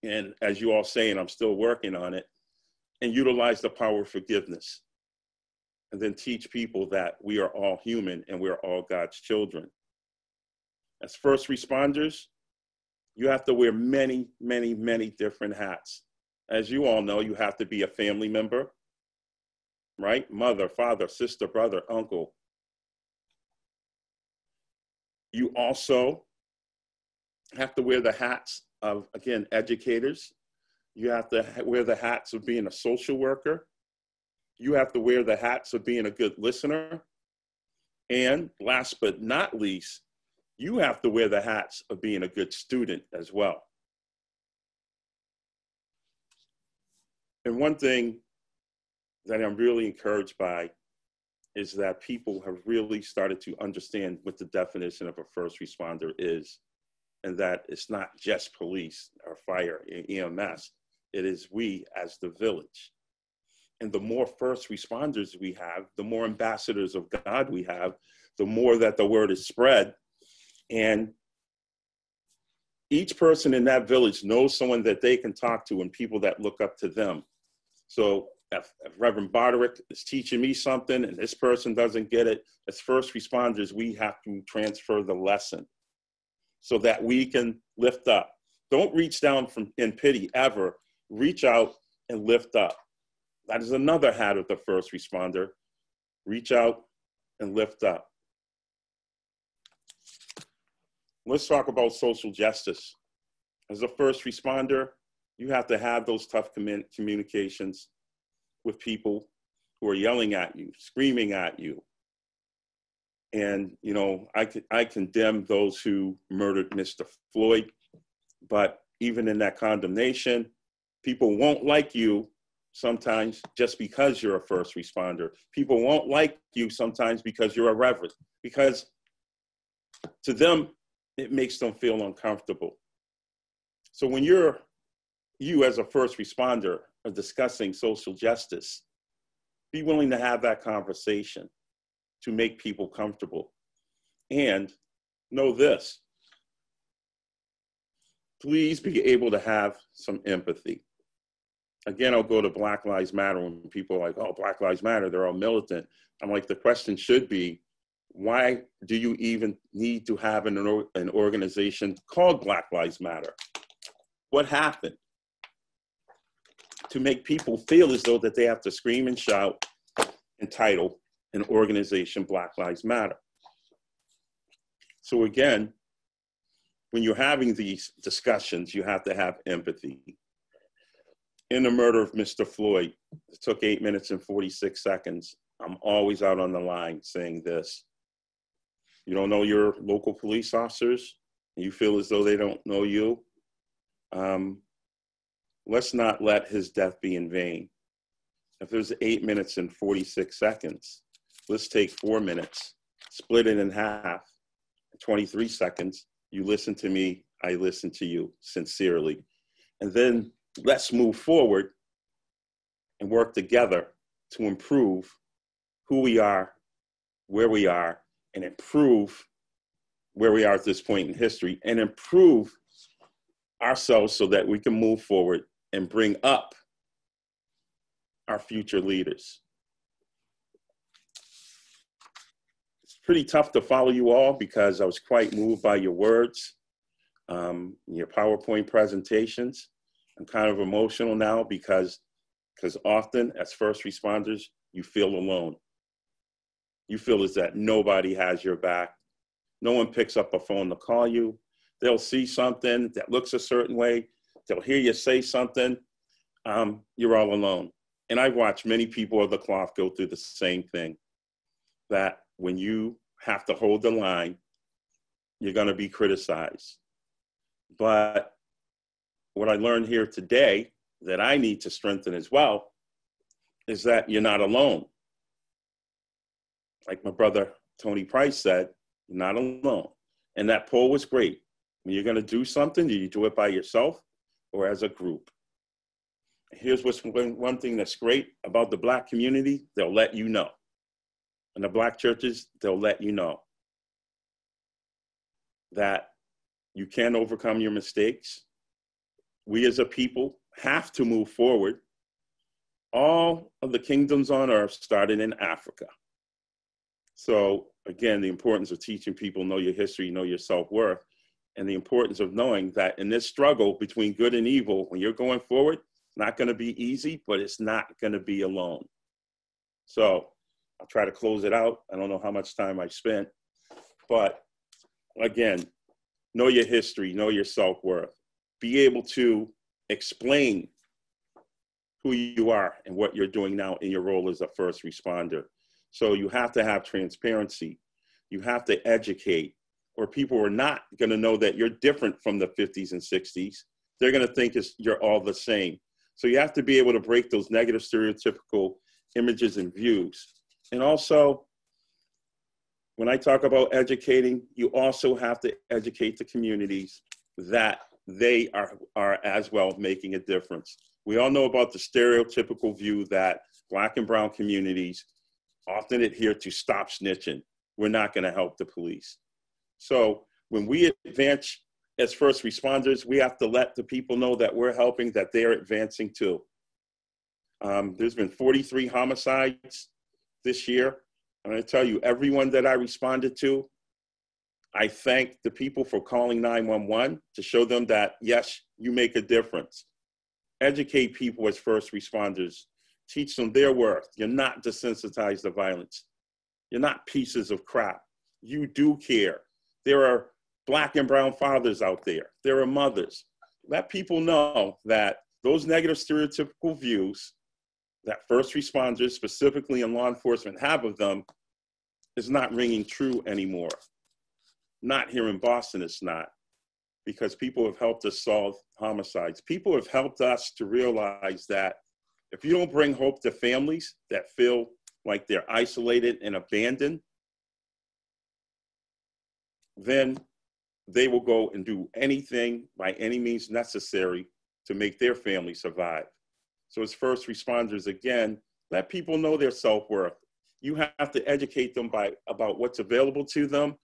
And as you all say, and I'm still working on it, and utilize the power of forgiveness. And then teach people that we are all human and we're all God's children. As first responders, you have to wear many, many, many different hats. As you all know, you have to be a family member, right? Mother, father, sister, brother, uncle. You also have to wear the hats of, again, educators. You have to wear the hats of being a social worker. You have to wear the hats of being a good listener. And last but not least, you have to wear the hats of being a good student as well. And one thing that I'm really encouraged by is that people have really started to understand what the definition of a first responder is, and that it's not just police or fire and E M S. It is we as the village. And the more first responders we have, the more ambassadors of God we have, the more that the word is spread. And each person in that village knows someone that they can talk to and people that look up to them. So if, if Reverend Bodrick is teaching me something and this person doesn't get it, as first responders, we have to transfer the lesson so that we can lift up. Don't reach down from, in pity ever. Reach out and lift up. That is another hat of the first responder. Reach out and lift up. Let's talk about social justice. As a first responder, you have to have those tough commun- communications with people who are yelling at you, screaming at you. And, you know, I, I condemn those who murdered Mister Floyd, but even in that condemnation, people won't like you sometimes just because you're a first responder. People won't like you sometimes because you're a reverend, because to them, it makes them feel uncomfortable. So when you're, you as a first responder are discussing social justice, be willing to have that conversation to make people comfortable. And know this, please be able to have some empathy. Again, I'll go to Black Lives Matter when people are like, oh, Black Lives Matter, they're all militant. I'm like, the question should be, why do you even need to have an, an organization called Black Lives Matter? What happened to make people feel as though that they have to scream and shout and title an organization Black Lives Matter? So again, when you're having these discussions, you have to have empathy. In the murder of Mister Floyd, it took eight minutes and forty-six seconds. I'm always out on the line saying this. You don't know your local police officers, and you feel as though they don't know you. Um, let's not let his death be in vain. If there's eight minutes and forty-six seconds, let's take four minutes, split it in half, twenty-three seconds. You listen to me, I listen to you sincerely. And then let's move forward and work together to improve who we are, where we are, and improve where we are at this point in history, and improve ourselves so that we can move forward and bring up our future leaders. It's pretty tough to follow you all because I was quite moved by your words, um, your PowerPoint presentations. I'm kind of emotional now because, because often as first responders, you feel alone. You feel as that nobody has your back. No one picks up a phone to call you. They'll see something that looks a certain way. They'll hear you say something. Um, you're all alone. And I've watched many people of the cloth go through the same thing, that when you have to hold the line, you're gonna be criticized. But what I learned here today that I need to strengthen as well is that you're not alone. Like my brother, Tony Price said, you're not alone. And that poll was great. When you're gonna do something, do you do it by yourself or as a group? Here's what's one thing that's great about the Black community, they'll let you know. And the Black churches, they'll let you know that you can overcome your mistakes. We as a people have to move forward. All of the kingdoms on earth started in Africa. So again, the importance of teaching people know your history, know your self-worth, and the importance of knowing that in this struggle between good and evil, when you're going forward, not going to be easy, but it's not going to be alone. So I'll try to close it out. I don't know how much time I spent, but again, know your history, know your self-worth. Be able to explain who you are and what you're doing now in your role as a first responder. So you have to have transparency. You have to educate, or people are not going to know that you're different from the fifties and sixties. They're going to think it's, you're all the same. So you have to be able to break those negative stereotypical images and views. And also, when I talk about educating, you also have to educate the communities that they are, are as well making a difference. We all know about the stereotypical view that Black and brown communities often adhere to: stop snitching. We're not gonna help the police. So when we advance as first responders, we have to let the people know that we're helping, that they're advancing too. Um, there's been forty-three homicides this year. I'm gonna tell you, everyone that I responded to, I thank the people for calling nine one one to show them that, yes, you make a difference. Educate people as first responders. Teach them their worth. You're not desensitized to violence. You're not pieces of crap. You do care. There are Black and brown fathers out there. There are mothers. Let people know that those negative stereotypical views that first responders, specifically in law enforcement, have of them is not ringing true anymore. Not here in Boston, it's not, because people have helped us solve homicides. People have helped us to realize that if you don't bring hope to families that feel like they're isolated and abandoned, then they will go and do anything by any means necessary to make their family survive. So as first responders, again, let people know their self-worth. You have to educate them by, about what's available to them,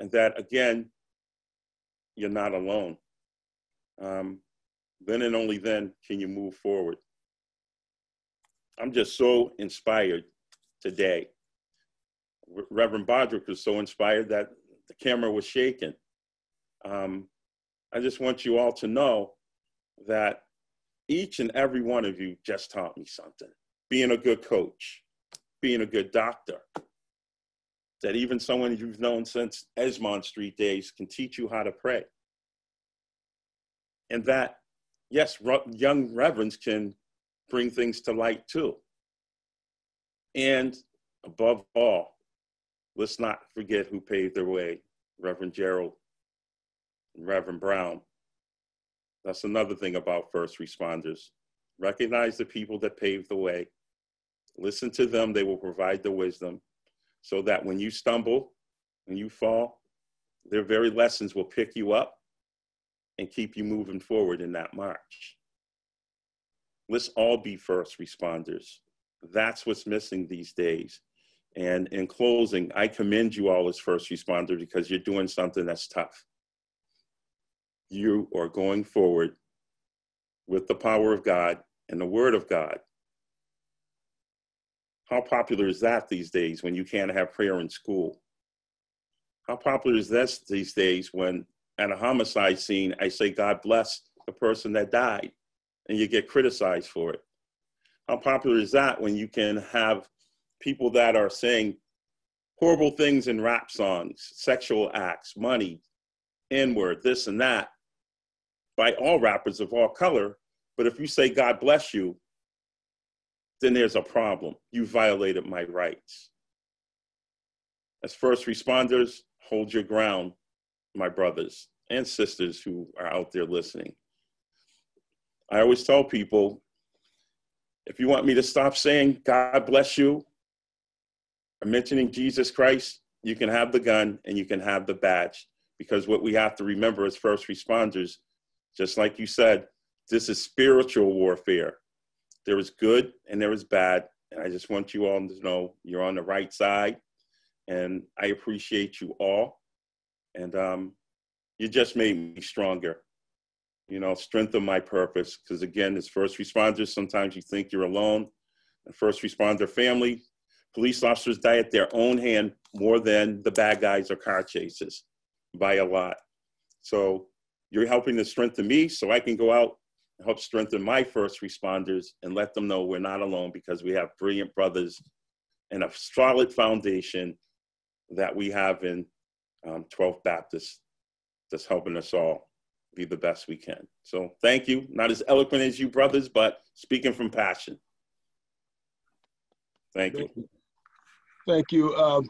and that, again, you're not alone. Um, then and only then can you move forward. I'm just so inspired today. Reverend Bodrick was so inspired that the camera was shaking. Um, I just want you all to know that each and every one of you just taught me something. Being a good coach, being a good doctor, that even someone you've known since Esmond Street days can teach you how to pray. And that, yes, young reverends can bring things to light too. And above all, let's not forget who paved their way, Reverend Gerald and Reverend Brown. That's another thing about first responders. Recognize the people that paved the way. Listen to them, they will provide the wisdom, so that when you stumble, when you fall, their very lessons will pick you up and keep you moving forward in that march. Let's all be first responders. That's what's missing these days. And in closing, I commend you all as first responders, because you're doing something that's tough. You are going forward with the power of God and the word of God. How popular is that these days when you can't have prayer in school? How popular is this these days when at a homicide scene, I say, God bless the person that died, and you get criticized for it? How popular is that when you can have people that are saying horrible things in rap songs, sexual acts, money, N-word, this and that, by all rappers of all color, but if you say, God bless you, then there's a problem. You violated my rights. As first responders, hold your ground, my brothers and sisters who are out there listening. I always tell people, if you want me to stop saying, God bless you, or mentioning Jesus Christ, you can have the gun and you can have the badge, because what we have to remember as first responders, just like you said, this is spiritual warfare. There is good and there is bad. And I just want you all to know you're on the right side. And I appreciate you all. And um, you just made me stronger. You know, strengthen my purpose. Because again, as first responders, sometimes you think you're alone. The first responder family, police officers die at their own hand more than the bad guys or car chases, by a lot. So you're helping to strengthen me so I can go out help strengthen my first responders and let them know we're not alone, because we have brilliant brothers and a solid foundation that we have in um, Twelfth Baptist that's helping us all be the best we can. So thank you. Not as eloquent as you brothers, but speaking from passion. Thank you. Thank you, um,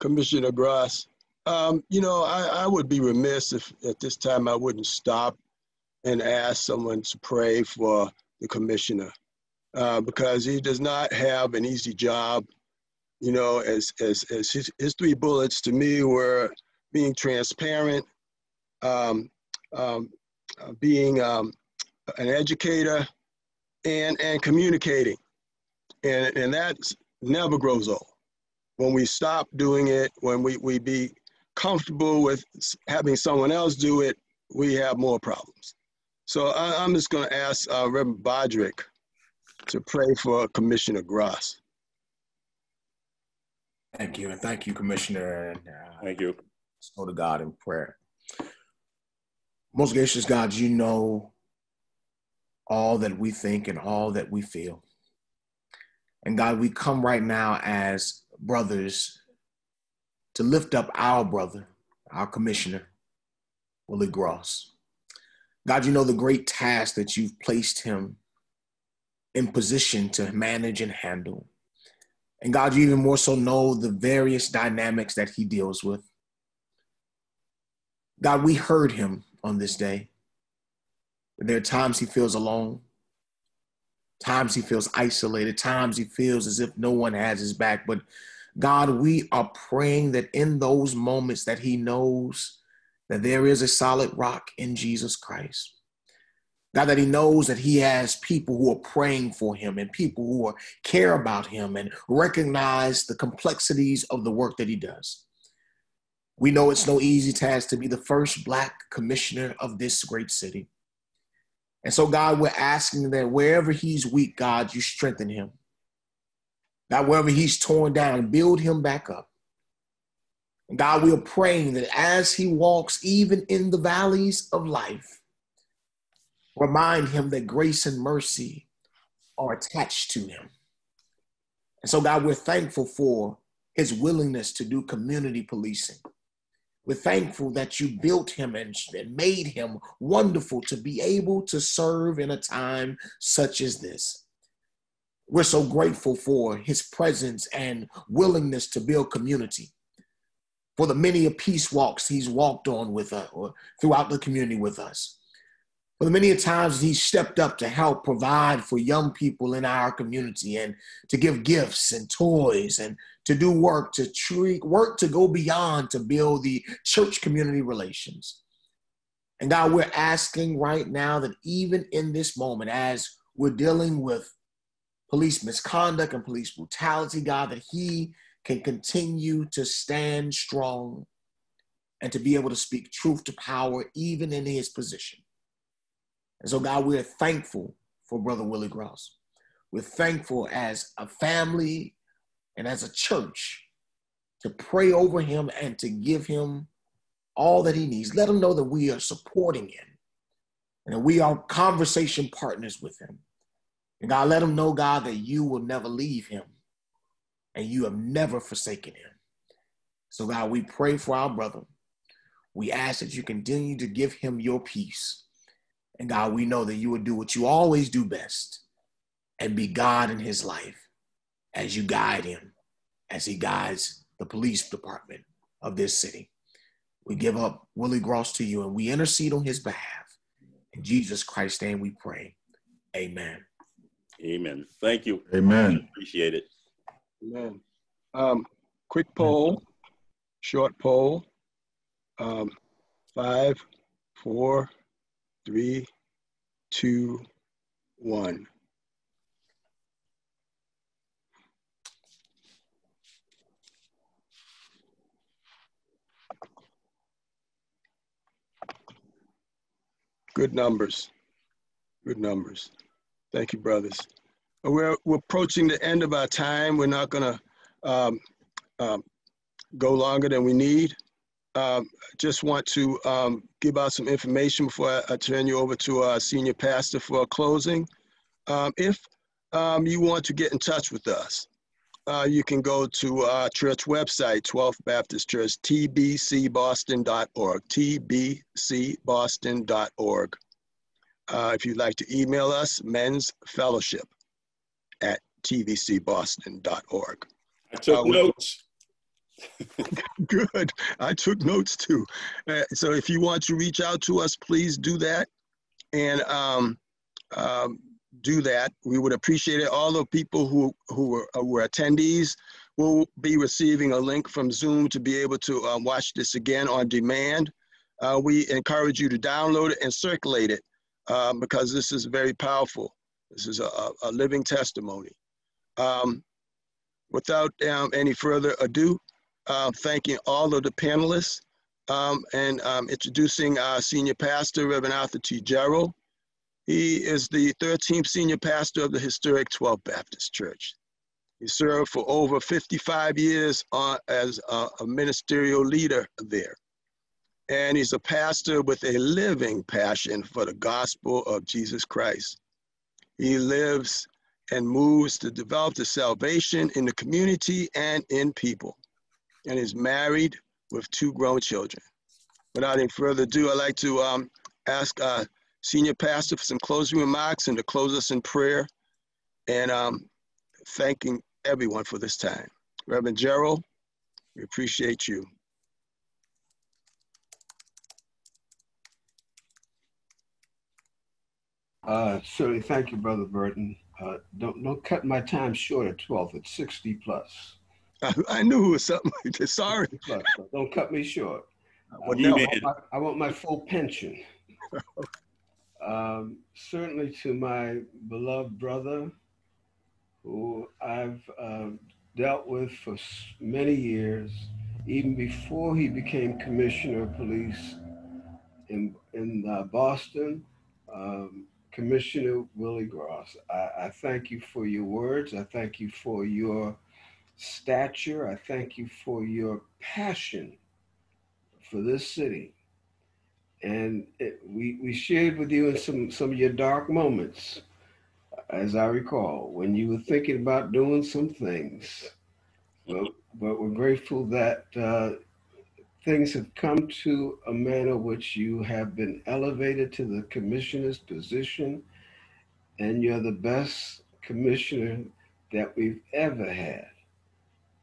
Commissioner Gross. Um, you know, I, I would be remiss if at this time I wouldn't stop and ask someone to pray for the commissioner, uh, because he does not have an easy job. You know, as, as, as his, his three bullets to me were being transparent, um, um, uh, being um, an educator, and, and communicating. And, and that never grows old. When we stop doing it, when we, we be comfortable with having someone else do it, we have more problems. So I, I'm just going to ask uh, Reverend Bodrick to pray for Commissioner Gross. Thank you, and thank you, Commissioner. And, uh, thank you. Let's go to God in prayer. Most gracious God, you know all that we think and all that we feel. And God, we come right now as brothers to lift up our brother, our Commissioner, Willie Gross. God, you know the great task that you've placed him in position to manage and handle. And God, you even more so know the various dynamics that he deals with. God, we heard him on this day. There are times he feels alone, times he feels isolated, times he feels as if no one has his back. But God, we are praying that in those moments that he knows that there is a solid rock in Jesus Christ. God, that he knows that he has people who are praying for him and people who are, care about him and recognize the complexities of the work that he does. We know it's no easy task to be the first Black commissioner of this great city. And so, God, we're asking that wherever he's weak, God, you strengthen him. That wherever he's torn down, build him back up. And God, we are praying that as he walks, even in the valleys of life, remind him that grace and mercy are attached to him. And so, God, we're thankful for his willingness to do community policing. We're thankful that you built him and made him wonderful to be able to serve in a time such as this. We're so grateful for his presence and willingness to build community, for the many a peace walks he's walked on with us or throughout the community with us. Well, many times he stepped up to help provide for young people in our community and to give gifts and toys and to do work, to treat, work to go beyond to build the church community relations. And God, we're asking right now that even in this moment, as we're dealing with police misconduct and police brutality, God, that he can continue to stand strong and to be able to speak truth to power even in his position. And so, God, we're thankful for Brother Willie Gross. We're thankful as a family and as a church to pray over him and to give him all that he needs. Let him know that we are supporting him and that we are conversation partners with him. And God, let him know, God, that you will never leave him and you have never forsaken him. So, God, we pray for our brother. We ask that you continue to give him your peace. And God, we know that you will do what you always do best and be God in his life as you guide him, as he guides the police department of this city. We give up Willie Gross to you and we intercede on his behalf. In Jesus Christ's name we pray. Amen. Amen. Thank you. Amen. Appreciate it. Amen. Um, quick poll, short poll. Um, five, four, Three, two, one. Good numbers. Good numbers. Thank you, brothers. We're, we're approaching the end of our time. We're not going to um, um, go longer than we need. Um, just want to um, give out some information before I, I turn you over to our senior pastor for a closing. Um, if um, you want to get in touch with us, uh, you can go to our church website, Twelfth Baptist Church, t b c boston dot org, t b c boston dot org. Uh, if you'd like to email us, mens fellowship at t b c boston dot org. I took uh, notes. Good. I took notes too. Uh, so if you want to reach out to us, please do that. And um, um, do that. We would appreciate it. All the people who, who were, uh, were attendees will be receiving a link from Zoom to be able to um, watch this again on demand. Uh, we encourage you to download it and circulate it um, because this is very powerful. This is a, a living testimony. Um, without um, any further ado, Uh, thanking all of the panelists. um, and um, introducing our senior pastor, Reverend Arthur T. Gerald. He is the thirteenth senior pastor of the historic Twelfth Baptist Church. He served for over fifty-five years uh, as a, a ministerial leader there. And he's a pastor with a living passion for the gospel of Jesus Christ. He lives and moves to develop the salvation in the community and in people, and is married with two grown children. Without any further ado, I'd like to um, ask our senior pastor for some closing remarks and to close us in prayer, and um, thanking everyone for this time. Reverend Gerald, we appreciate you. Uh, certainly, thank you, Brother Burton. Uh, don't don't cut my time short at twelve. It's sixty plus. I, I knew it was something like this. Sorry. Plus, so don't cut me short. Uh, no, I, want my, I want my full pension. um, certainly to my beloved brother, who I've uh, dealt with for many years, even before he became commissioner of police in in uh, Boston. Um, Commissioner Willie Gross, I, I thank you for your words. I thank you for your stature. I thank you for your passion for this city. And it, we, we shared with you in some, some of your dark moments, as I recall, when you were thinking about doing some things. But, but we're grateful that uh, things have come to a manner which you have been elevated to the commissioner's position, and you're the best commissioner that we've ever had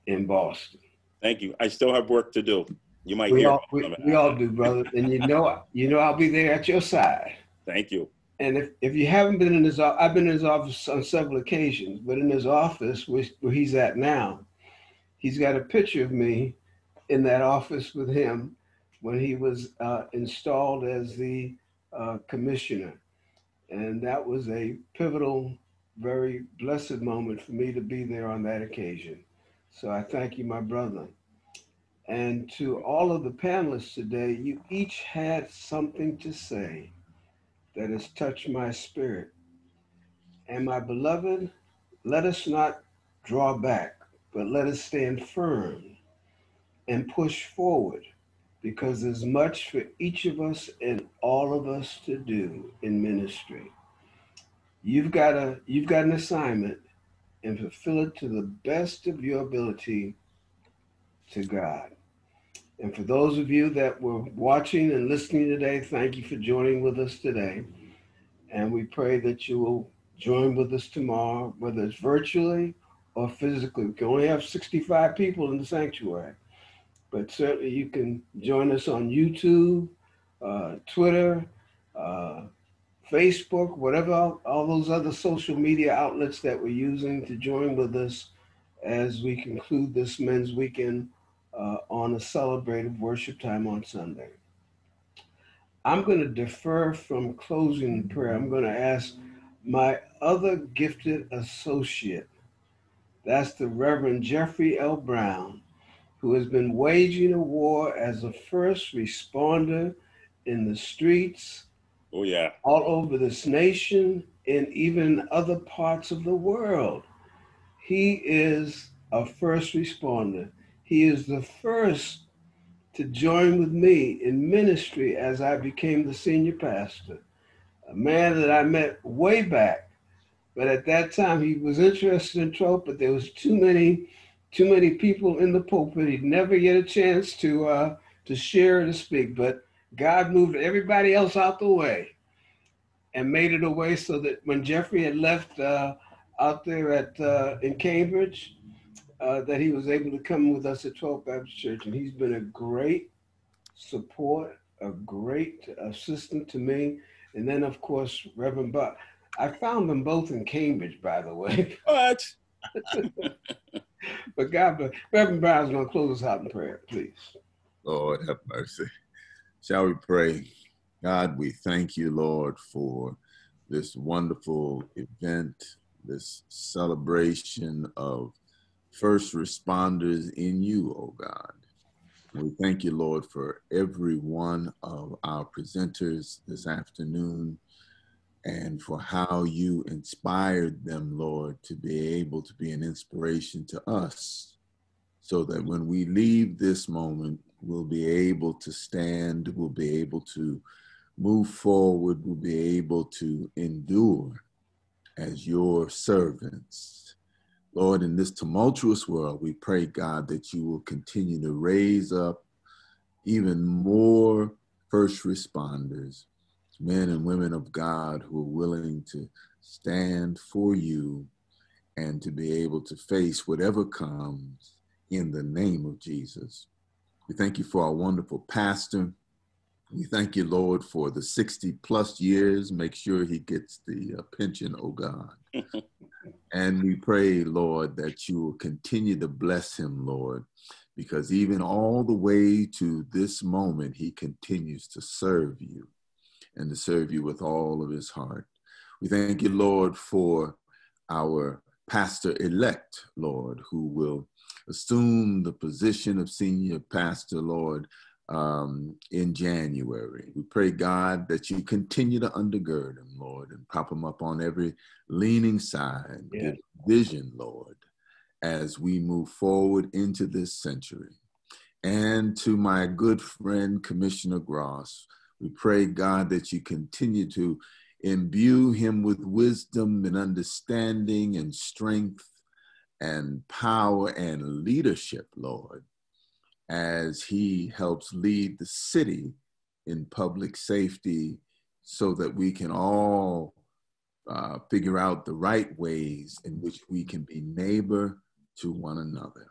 in Boston. Thank you. I still have work to do. You might we hear all, we, we all do, brother. And you know, you know, I'll be there at your side. Thank you. And if, if you haven't been in his office, I've been in his office on several occasions, but in his office, which, where he's at now, he's got a picture of me in that office with him when he was uh, installed as the uh, commissioner. And that was a pivotal, very blessed moment for me to be there on that occasion. So I thank you, my brother. And to all of the panelists today, you each had something to say that has touched my spirit. And my beloved, let us not draw back, but let us stand firm and push forward, because there's much for each of us and all of us to do in ministry. You've got a, you've got an assignment, and fulfill it to the best of your ability to God. And for those of you that were watching and listening today, thank you for joining with us today. And we pray that you will join with us tomorrow, whether it's virtually or physically. We can only have sixty-five people in the sanctuary. But certainly you can join us on YouTube, uh, Twitter, uh, Facebook, whatever, all, all those other social media outlets that we're using to join with us as we conclude this men's weekend uh, on a celebrated worship time on Sunday. I'm going to defer from closing the prayer. I'm going to ask my other gifted associate, that's the Reverend Jeffrey L. Brown, who has been waging a war as a first responder in the streets, oh yeah, all over this nation and even other parts of the world. He is a first responder. He is the first to join with me in ministry as I became the senior pastor, a man that I met way back. But at that time, he was interested in Trump, but there was too many Too many people in the pulpit. He'd never get a chance to uh, to share and to speak, but God moved everybody else out the way and made it a way so that when Jeffrey had left uh, out there at uh, in Cambridge, uh, that he was able to come with us at twelfth Baptist Church. And he's been a great support, a great assistant to me. And then, of course, Reverend Bob. I found them both in Cambridge, by the way. What? But God bless. Reverend Brown's going to close us out in prayer, please. Lord, have mercy. Shall we pray? God, we thank you, Lord, for this wonderful event, this celebration of first responders in you, oh God. We thank you, Lord, for every one of our presenters this afternoon and for how you inspired them, Lord, to be able to be an inspiration to us so that when we leave this moment, we'll be able to stand, we'll be able to move forward, we'll be able to endure as your servants. Lord, in this tumultuous world, we pray, God, that you will continue to raise up even more first responders, men and women of God who are willing to stand for you and to be able to face whatever comes in the name of Jesus. We thank you for our wonderful pastor. We thank you, Lord, for the sixty plus years. Make sure he gets the uh, pension, oh God. And we pray, Lord, that you will continue to bless him, Lord, because even all the way to this moment, he continues to serve you and to serve you with all of his heart. We thank you, Lord, for our pastor-elect, Lord, who will assume the position of senior pastor, Lord, Um, in January. We pray, God, that you continue to undergird him, Lord, and prop him up on every leaning side. Yes. Give vision, Lord, as we move forward into this century. And to my good friend, Commissioner Gross, we pray, God, that you continue to imbue him with wisdom and understanding and strength and power and leadership, Lord, as he helps lead the city in public safety so that we can all uh, figure out the right ways in which we can be neighbor to one another.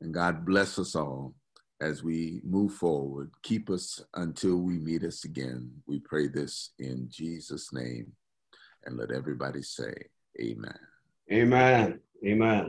And God bless us all as we move forward. Keep us until we meet us again. We pray this in Jesus' name. And let everybody say, amen. Amen. Amen.